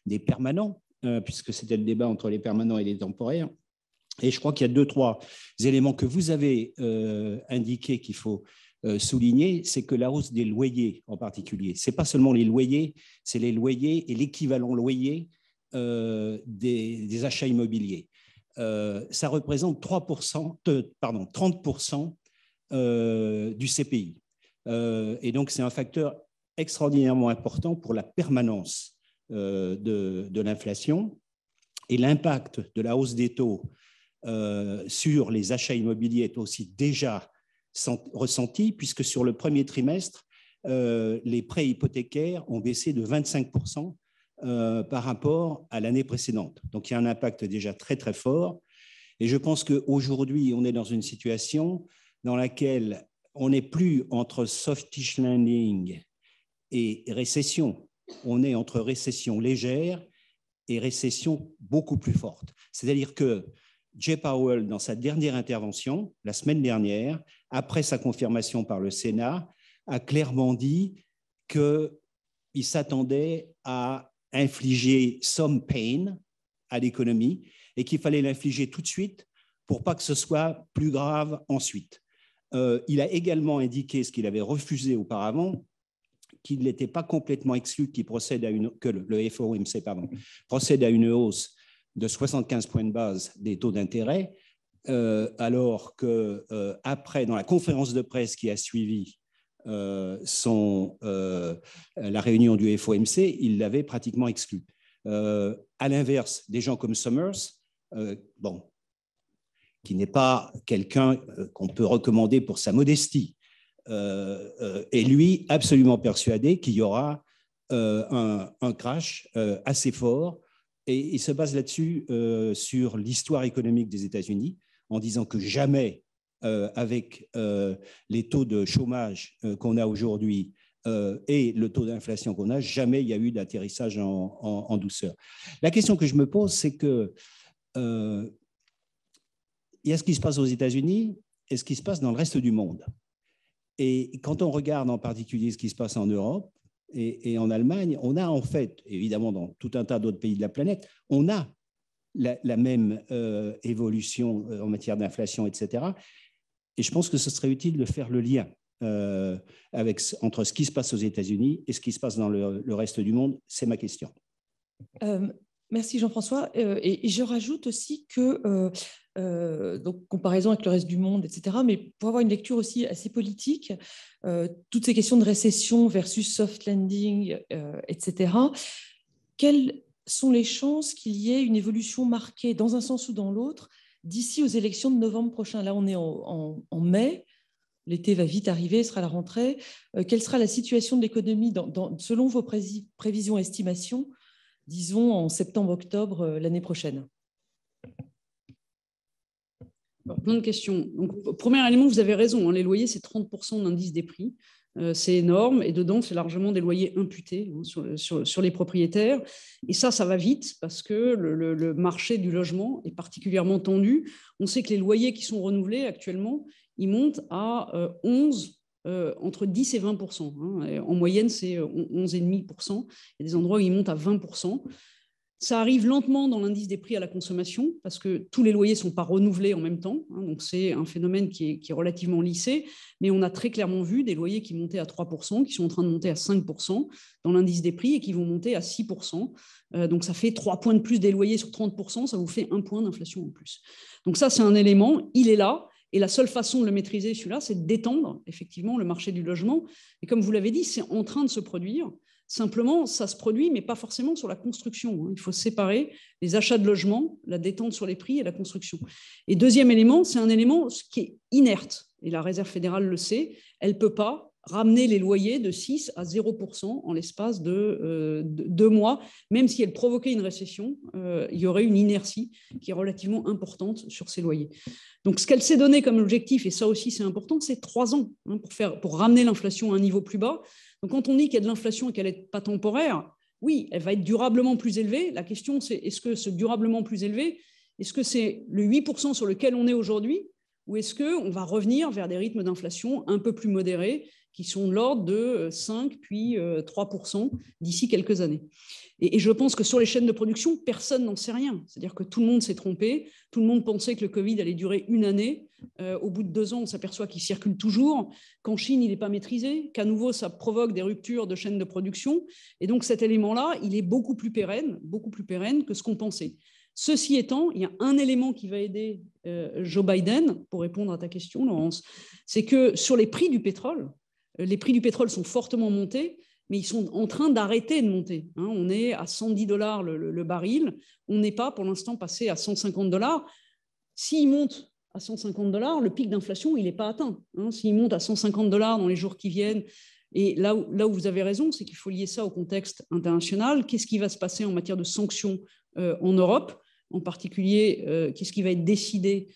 des permanents, puisque c'était le débat entre les permanents et les temporaires. Et je crois qu'il y a deux, trois éléments que vous avez indiqués qu'il faut souligner. C'est que la hausse des loyers, en particulier, ce n'est pas seulement les loyers, c'est les loyers et l'équivalent loyer des achats immobiliers. Ça représente 30% du CPI. Et donc, c'est un facteur extraordinairement important pour la permanence de l'inflation. Et l'impact de la hausse des taux sur les achats immobiliers est aussi déjà ressenti, puisque sur le premier trimestre, les prêts hypothécaires ont baissé de 25% par rapport à l'année précédente. Donc, il y a un impact déjà très, très fort. Et je pense qu'aujourd'hui, on est dans une situation dans laquelle on n'est plus entre softish landing et récession. On est entre récession légère et récession beaucoup plus forte. C'est-à-dire que Jay Powell, dans sa dernière intervention, la semaine dernière, après sa confirmation par le Sénat, a clairement dit qu'il s'attendait à infliger some pain à l'économie et qu'il fallait l'infliger tout de suite pour pas que ce soit plus grave ensuite. Il a également indiqué ce qu'il avait refusé auparavant, qu'il n'était pas complètement exclu qu'il procède à que le FOMC procède à une hausse de 75 points de base des taux d'intérêt, alors que après, dans la conférence de presse qui a suivi la réunion du FOMC, il l'avait pratiquement exclu. À l'inverse, des gens comme Summers, qui n'est pas quelqu'un qu'on peut recommander pour sa modestie, est lui absolument persuadé qu'il y aura un crash assez fort, et il se base là-dessus sur l'histoire économique des États-Unis, en disant que jamais, avec les taux de chômage qu'on a aujourd'hui et le taux d'inflation qu'on a, jamais il y a eu d'atterrissage en douceur. La question que je me pose, c'est que il y a ce qui se passe aux États-Unis et ce qui se passe dans le reste du monde. Et quand on regarde en particulier ce qui se passe en Europe et en Allemagne, on a en fait, évidemment dans tout un tas d'autres pays de la planète, on a la même évolution en matière d'inflation, etc. Et je pense que ce serait utile de faire le lien entre ce qui se passe aux États-Unis et ce qui se passe dans le reste du monde. C'est ma question. Merci Jean-François. Et je rajoute aussi que, donc comparaison avec le reste du monde, etc., mais pour avoir une lecture aussi assez politique, toutes ces questions de récession versus soft landing, etc., quelles sont les chances qu'il y ait une évolution marquée dans un sens ou dans l'autre d'ici aux élections de novembre prochain? Là, on est en mai, l'été va vite arriver, sera la rentrée. Quelle sera la situation de l'économie selon vos prévisions et estimations, disons en septembre-octobre l'année prochaine? Bon, plein de questions. Donc, premier élément, vous avez raison, hein, les loyers, c'est 30% d'indice des prix. C'est énorme, et dedans, c'est largement des loyers imputés sur les propriétaires. Et ça va vite parce que le marché du logement est particulièrement tendu. On sait que les loyers qui sont renouvelés actuellement, ils montent à entre 10 et 20%. Hein. Et en moyenne, c'est 11,5%. Il y a des endroits où ils montent à 20%. Ça arrive lentement dans l'indice des prix à la consommation parce que tous les loyers ne sont pas renouvelés en même temps. Donc, c'est un phénomène qui est relativement lissé. Mais on a très clairement vu des loyers qui montaient à 3%, qui sont en train de monter à 5% dans l'indice des prix et qui vont monter à 6%. Donc, ça fait 3 points de plus des loyers sur 30%. Ça vous fait 1 point d'inflation en plus. Donc, ça, c'est un élément. Il est là. Et la seule façon de le maîtriser, celui-là, c'est de détendre effectivement le marché du logement. Et comme vous l'avez dit, c'est en train de se produire. Simplement, ça se produit, mais pas forcément sur la construction. Il faut séparer les achats de logements, la détente sur les prix et la construction. Et deuxième élément, c'est un élément qui est inerte. Et la Réserve fédérale le sait, elle ne peut pas ramener les loyers de 6 à 0% en l'espace de 2 mois. Même si elle provoquait une récession, il y aurait une inertie qui est relativement importante sur ces loyers. Donc, ce qu'elle s'est donné comme objectif, et ça aussi c'est important, c'est 3 ans pour ramener l'inflation à un niveau plus bas. Donc, quand on dit qu'il y a de l'inflation et qu'elle n'est pas temporaire, oui, elle va être durablement plus élevée. La question, c'est est-ce que ce durablement plus élevé, est-ce que c'est le 8% sur lequel on est aujourd'hui, ou est-ce qu'on va revenir vers des rythmes d'inflation un peu plus modérés qui sont de l'ordre de 5 puis 3% d'ici quelques années. Et je pense que sur les chaînes de production, personne n'en sait rien. C'est-à-dire que tout le monde s'est trompé, tout le monde pensait que le Covid allait durer 1 année. Au bout de 2 ans, on s'aperçoit qu'il circule toujours, qu'en Chine, il n'est pas maîtrisé, qu'à nouveau, ça provoque des ruptures de chaînes de production. Et donc, cet élément-là, il est beaucoup plus pérenne que ce qu'on pensait. Ceci étant, il y a un élément qui va aider Joe Biden, pour répondre à ta question, Laurence, c'est que sur les prix du pétrole sont fortement montés, mais ils sont en train d'arrêter de monter. On est à $110 le baril. On n'est pas, pour l'instant, passé à $150. s'il monte à 150 $, le pic d'inflation, il n'est pas atteint. Hein, s'il monte à 150 $ dans les jours qui viennent, et là où vous avez raison, c'est qu'il faut lier ça au contexte international. Qu'est-ce qui va se passer en matière de sanctions en Europe? En particulier, qu'est-ce qui va être décidé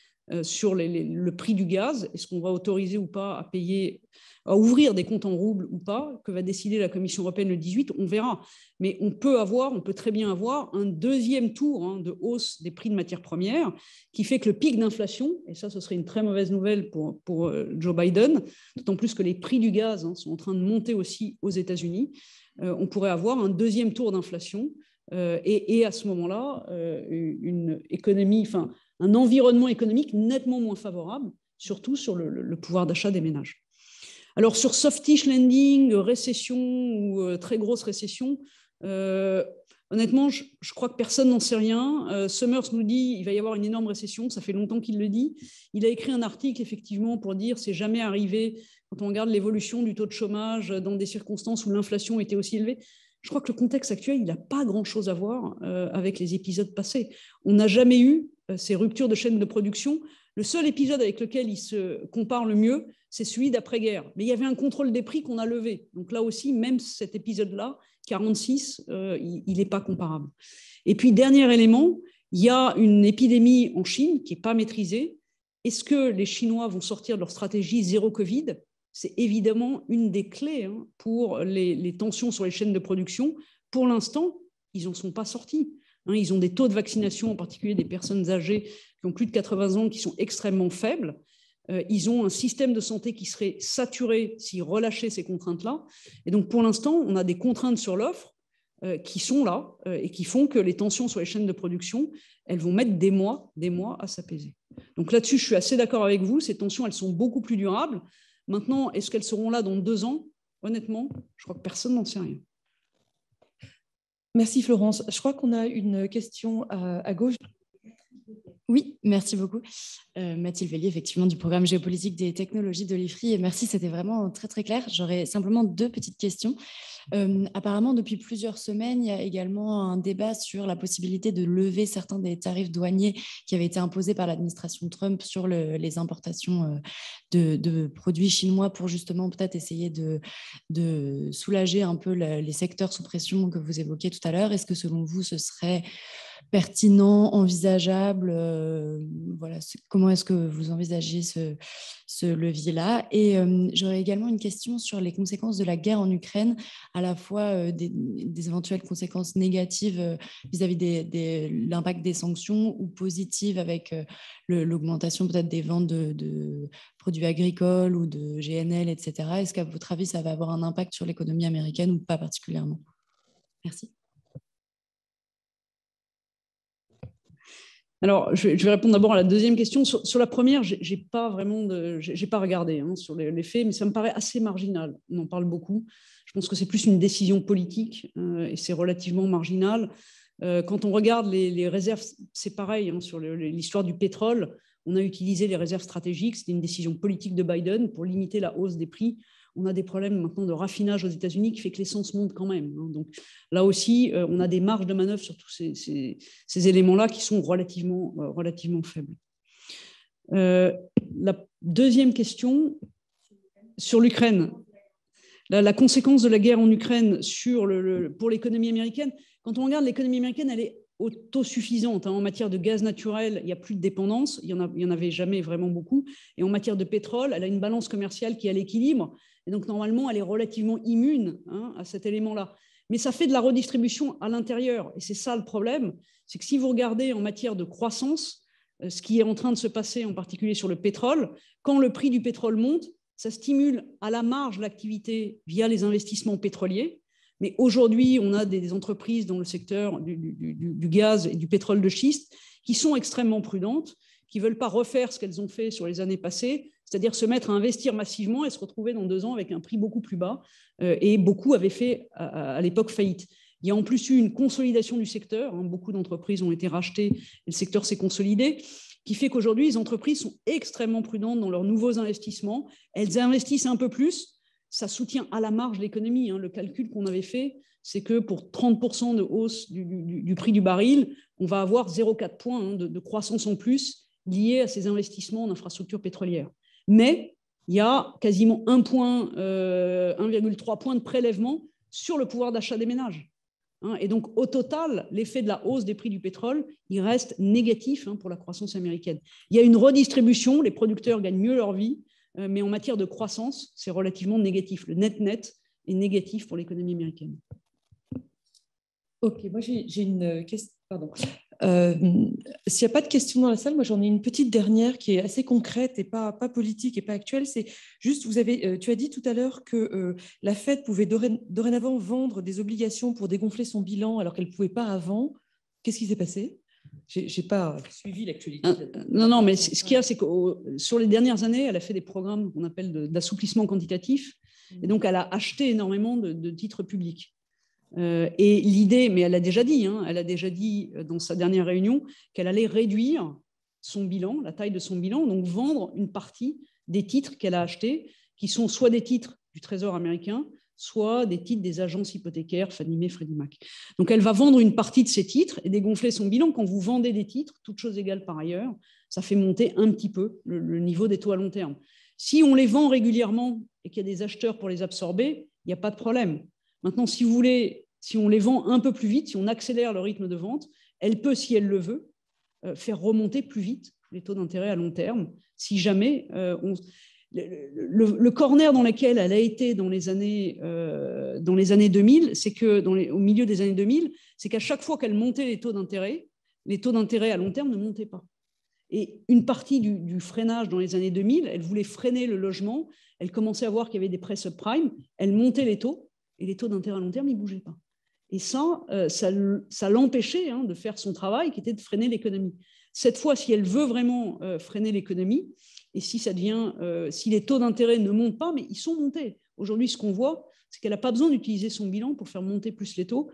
sur le prix du gaz? Est-ce qu'on va autoriser ou pas à payer, à ouvrir des comptes en roubles ou pas? Que va décider la Commission européenne le 18? On verra. Mais on peut très bien avoir un deuxième tour de hausse des prix de matières premières qui fait que le pic d'inflation, et ça, ce serait une très mauvaise nouvelle pour Joe Biden, d'autant plus que les prix du gaz sont en train de monter aussi aux États-Unis, on pourrait avoir un deuxième tour d'inflation et à ce moment-là, un environnement économique nettement moins favorable, surtout sur le pouvoir d'achat des ménages. Alors, sur softish landing, récession ou très grosse récession, honnêtement, je crois que personne n'en sait rien. Summers nous dit qu'il va y avoir une énorme récession, ça fait longtemps qu'il le dit. Il a écrit un article, effectivement, pour dire que c'est jamais arrivé quand on regarde l'évolution du taux de chômage dans des circonstances où l'inflation était aussi élevée. Je crois que le contexte actuel, il n'a pas grand-chose à voir avec les épisodes passés. On n'a jamais eu ces ruptures de chaînes de production. Le seul épisode avec lequel il se compare le mieux, c'est celui d'après-guerre. Mais il y avait un contrôle des prix qu'on a levé. Donc là aussi, même cet épisode-là, 46, il n'est pas comparable. Et puis, dernier élément, il y a une épidémie en Chine qui n'est pas maîtrisée. Est-ce que les Chinois vont sortir de leur stratégie zéro Covid ? C'est évidemment une des clés pour les tensions sur les chaînes de production. Pour l'instant, ils n'en sont pas sortis. Ils ont des taux de vaccination, en particulier des personnes âgées qui ont plus de 80 ans, qui sont extrêmement faibles. Ils ont un système de santé qui serait saturé s'ils relâchaient ces contraintes-là. Et donc, pour l'instant, on a des contraintes sur l'offre qui sont là et qui font que les tensions sur les chaînes de production, elles vont mettre des mois à s'apaiser. Donc là-dessus, je suis assez d'accord avec vous. Ces tensions, elles sont beaucoup plus durables. Maintenant, est-ce qu'elles seront là dans 2 ans? Honnêtement, je crois que personne n'en sait rien. Merci Florence. Je crois qu'on a une question à gauche. Oui, merci beaucoup. Mathilde Veillet, effectivement, du programme géopolitique des technologies de l'IFRI. Et merci, c'était vraiment très, très clair. J'aurais simplement 2 petites questions. Apparemment, depuis plusieurs semaines, il y a également un débat sur la possibilité de lever certains des tarifs douaniers qui avaient été imposés par l'administration Trump sur les importations de produits chinois pour justement peut-être essayer de soulager un peu les secteurs sous pression que vous évoquiez tout à l'heure. Est-ce que, selon vous, ce serait pertinent, envisageable, voilà. Comment est-ce que vous envisagez ce levier-là? Et j'aurais également une question sur les conséquences de la guerre en Ukraine, à la fois des éventuelles conséquences négatives vis-à-vis de l'impact des sanctions ou positives avec l'augmentation peut-être des ventes de produits agricoles ou de GNL, etc. Est-ce qu'à votre avis, ça va avoir un impact sur l'économie américaine ou pas particulièrement? Merci. Alors, je vais répondre d'abord à la deuxième question. Sur la première, j'ai pas regardé sur les faits, mais ça me paraît assez marginal. On en parle beaucoup. Je pense que c'est plus une décision politique et c'est relativement marginal. Quand on regarde les réserves, c'est pareil sur l'histoire du pétrole. On a utilisé les réserves stratégiques. C'était une décision politique de Biden pour limiter la hausse des prix. On a des problèmes maintenant de raffinage aux États-Unis qui fait que l'essence monte quand même. Donc là aussi, on a des marges de manœuvre sur tous ces éléments-là qui sont relativement faibles. La deuxième question sur l'Ukraine. La conséquence de la guerre en Ukraine pour l'économie américaine, quand on regarde l'économie américaine, elle est autosuffisante. En matière de gaz naturel, il n'y a plus de dépendance, il n'y en avait jamais vraiment beaucoup. Et en matière de pétrole, elle a une balance commerciale qui est à l'équilibre. Et donc, normalement, elle est relativement immune à cet élément-là. Mais ça fait de la redistribution à l'intérieur. Et c'est ça le problème. C'est que si vous regardez en matière de croissance, ce qui est en train de se passer, en particulier sur le pétrole, quand le prix du pétrole monte, ça stimule à la marge l'activité via les investissements pétroliers. Mais aujourd'hui, on a des entreprises dans le secteur du gaz et du pétrole de schiste qui sont extrêmement prudentes, qui ne veulent pas refaire ce qu'elles ont fait sur les années passées, c'est-à-dire se mettre à investir massivement et se retrouver dans 2 ans avec un prix beaucoup plus bas. Et beaucoup avaient fait, à l'époque, faillite. Il y a en plus eu une consolidation du secteur. Beaucoup d'entreprises ont été rachetées et le secteur s'est consolidé, qui fait qu'aujourd'hui, les entreprises sont extrêmement prudentes dans leurs nouveaux investissements. Elles investissent un peu plus. Ça soutient à la marge l'économie. Le calcul qu'on avait fait, c'est que pour 30% de hausse du prix du baril, on va avoir 0,4 points de croissance en plus liées à ces investissements en infrastructures pétrolières. Mais il y a quasiment 1,3 point de prélèvement sur le pouvoir d'achat des ménages. Et donc, au total, l'effet de la hausse des prix du pétrole, il reste négatif pour la croissance américaine. Il y a une redistribution, les producteurs gagnent mieux leur vie, mais en matière de croissance, c'est relativement négatif. Le net-net est négatif pour l'économie américaine. Ok, moi j'ai une question. Pardon. S'il n'y a pas de questions dans la salle, moi j'en ai une petite dernière qui est assez concrète et pas politique et pas actuelle. C'est juste, tu as dit tout à l'heure que la Fed pouvait dorénavant vendre des obligations pour dégonfler son bilan alors qu'elle ne pouvait pas avant. Qu'est-ce qui s'est passé? Je n'ai pas suivi l'actualité. Non, mais ce qu'il y a, c'est que sur les dernières années, elle a fait des programmes qu'on appelle d'assouplissement quantitatif. Et donc, elle a acheté énormément de titres publics. Et l'idée, mais elle a déjà dit dans sa dernière réunion qu'elle allait réduire son bilan, la taille de son bilan, donc vendre une partie des titres qu'elle a achetés, qui sont soit des titres du Trésor américain, soit des titres des agences hypothécaires, Fannie Mae, Freddie Mac. Donc elle va vendre une partie de ces titres et dégonfler son bilan. Quand vous vendez des titres, toutes choses égales par ailleurs, ça fait monter un petit peu le niveau des taux à long terme. Si on les vend régulièrement et qu'il y a des acheteurs pour les absorber, il n'y a pas de problème. Maintenant, si vous voulez, si on les vend un peu plus vite, si on accélère le rythme de vente, elle peut, si elle le veut, faire remonter plus vite les taux d'intérêt à long terme. Si jamais, le corner dans lequel elle a été dans les années 2000, c'est que au milieu des années 2000, c'est qu'à chaque fois qu'elle montait les taux d'intérêt à long terme ne montaient pas. Et une partie du freinage dans les années 2000, elle voulait freiner le logement, elle commençait à voir qu'il y avait des prêts subprime, elle montait les taux, et les taux d'intérêt à long terme, ils ne bougeaient pas. Et ça l'empêchait de faire son travail, qui était de freiner l'économie. Cette fois, si elle veut vraiment freiner l'économie, et si les taux d'intérêt ne montent pas, mais ils sont montés. Aujourd'hui, ce qu'on voit, c'est qu'elle n'a pas besoin d'utiliser son bilan pour faire monter plus les taux.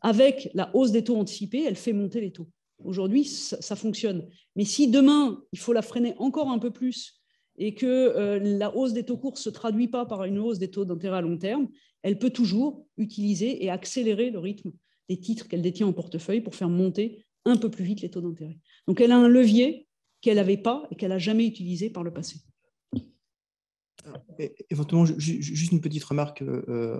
Avec la hausse des taux anticipés, elle fait monter les taux. Aujourd'hui, ça fonctionne. Mais si demain, il faut la freiner encore un peu plus, et que la hausse des taux courts ne se traduit pas par une hausse des taux d'intérêt à long terme, elle peut toujours utiliser et accélérer le rythme des titres qu'elle détient en portefeuille pour faire monter un peu plus vite les taux d'intérêt. Donc, elle a un levier qu'elle n'avait pas et qu'elle n'a jamais utilisé par le passé. Éventuellement, juste une petite remarque.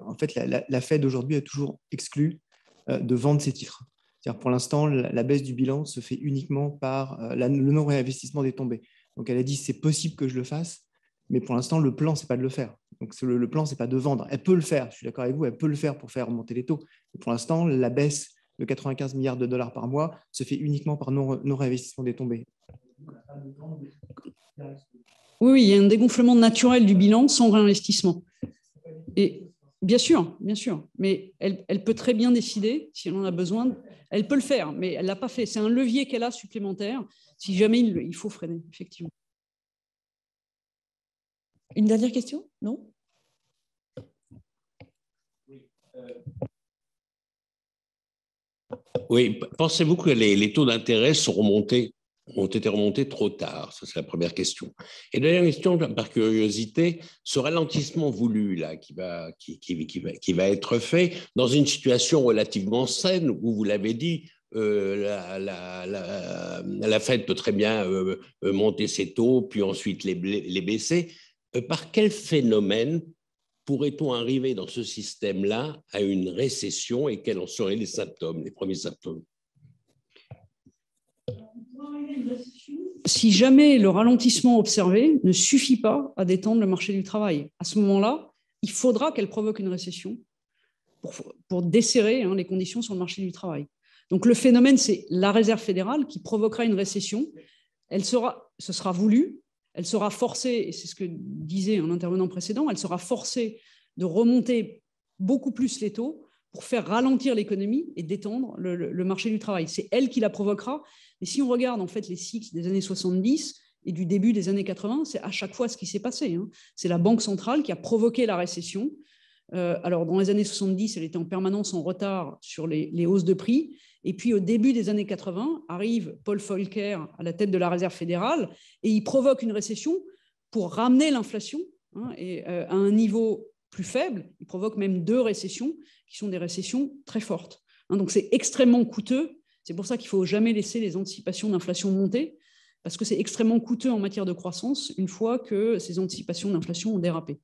En fait, la Fed aujourd'hui a toujours exclu de vendre ses titres. C'est-à-dire, pour l'instant, la baisse du bilan se fait uniquement par le non-réinvestissement des tombées. Donc, elle a dit, c'est possible que je le fasse, mais pour l'instant, le plan, ce n'est pas de le faire. Donc, le plan, ce n'est pas de vendre. Elle peut le faire, je suis d'accord avec vous, elle peut le faire pour faire remonter les taux. Et pour l'instant, la baisse de 95 milliards de dollars par mois se fait uniquement par non-réinvestissement des tombées. Oui, il y a un dégonflement naturel du bilan sans réinvestissement. Et bien sûr, mais elle peut très bien décider, si elle en a besoin, elle peut le faire, mais elle ne l'a pas fait. C'est un levier qu'elle a supplémentaire, si jamais il faut freiner, effectivement. Une dernière question? Non? Oui, pensez-vous que les taux d'intérêt ont été remontés trop tard? Ça, c'est la première question. Et dernière question, par curiosité, ce ralentissement voulu là, qui va être fait dans une situation relativement saine, où vous l'avez dit, la Fed peut très bien monter ses taux, puis ensuite les baisser. Par quel phénomène pourrait-on arriver dans ce système-là à une récession et quels en seraient les premiers symptômes? Si jamais le ralentissement observé ne suffit pas à détendre le marché du travail, à ce moment-là, il faudra qu'elle provoque une récession pour desserrer les conditions sur le marché du travail. Donc le phénomène, c'est la Réserve fédérale qui provoquera une récession. Ce sera voulu, elle sera forcée, et c'est ce que disait un intervenant précédent, elle sera forcée de remonter beaucoup plus les taux pour faire ralentir l'économie et détendre le marché du travail. C'est elle qui la provoquera. Et si on regarde en fait les cycles des années 70 et du début des années 80, c'est à chaque fois ce qui s'est passé. C'est la Banque centrale qui a provoqué la récession. Alors, dans les années 70, elle était en permanence en retard sur les hausses de prix. Et puis, au début des années 80, arrive Paul Volcker à la tête de la Réserve fédérale et il provoque une récession pour ramener l'inflation à un niveau plus faible. Il provoque même 2 récessions qui sont des récessions très fortes. Donc, c'est extrêmement coûteux. C'est pour ça qu'il ne faut jamais laisser les anticipations d'inflation monter. parce que c'est extrêmement coûteux en matière de croissance une fois que ces anticipations d'inflation ont dérapé.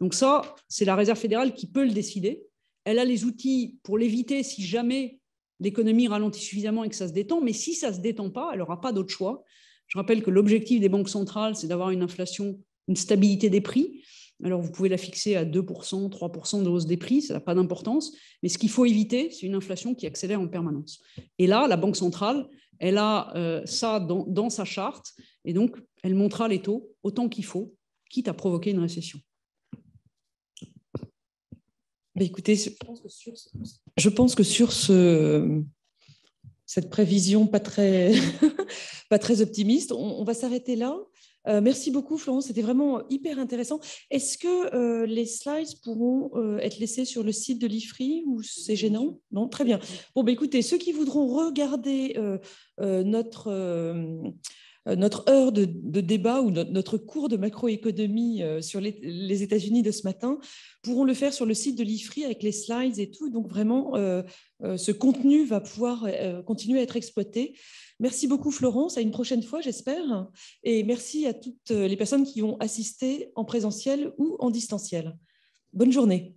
Donc ça, c'est la Réserve fédérale qui peut le décider. Elle a les outils pour l'éviter si jamais l'économie ralentit suffisamment et que ça se détend, mais si ça ne se détend pas, elle n'aura pas d'autre choix. Je rappelle que l'objectif des banques centrales, c'est d'avoir une inflation, une stabilité des prix. Alors, vous pouvez la fixer à 2%, 3% de hausse des prix, ça n'a pas d'importance. Mais ce qu'il faut éviter, c'est une inflation qui accélère en permanence. Et là, la Banque centrale, elle a ça dans sa charte. Et donc, elle montera les taux autant qu'il faut, quitte à provoquer une récession. Écoutez, je pense que sur cette prévision pas très optimiste, on va s'arrêter là. Merci beaucoup, Florence, c'était vraiment hyper intéressant. Est-ce que les slides pourront être laissés sur le site de l'IFRI ou c'est gênant? Non, très bien. Bon, bah, écoutez, ceux qui voudront regarder notre heure de débat ou notre cours de macroéconomie sur les États-Unis de ce matin pourront le faire sur le site de l'IFRI avec les slides et tout. Donc vraiment, ce contenu va pouvoir continuer à être exploité. Merci beaucoup, Florence. À une prochaine fois, j'espère. Et merci à toutes les personnes qui ont assisté en présentiel ou en distanciel. Bonne journée.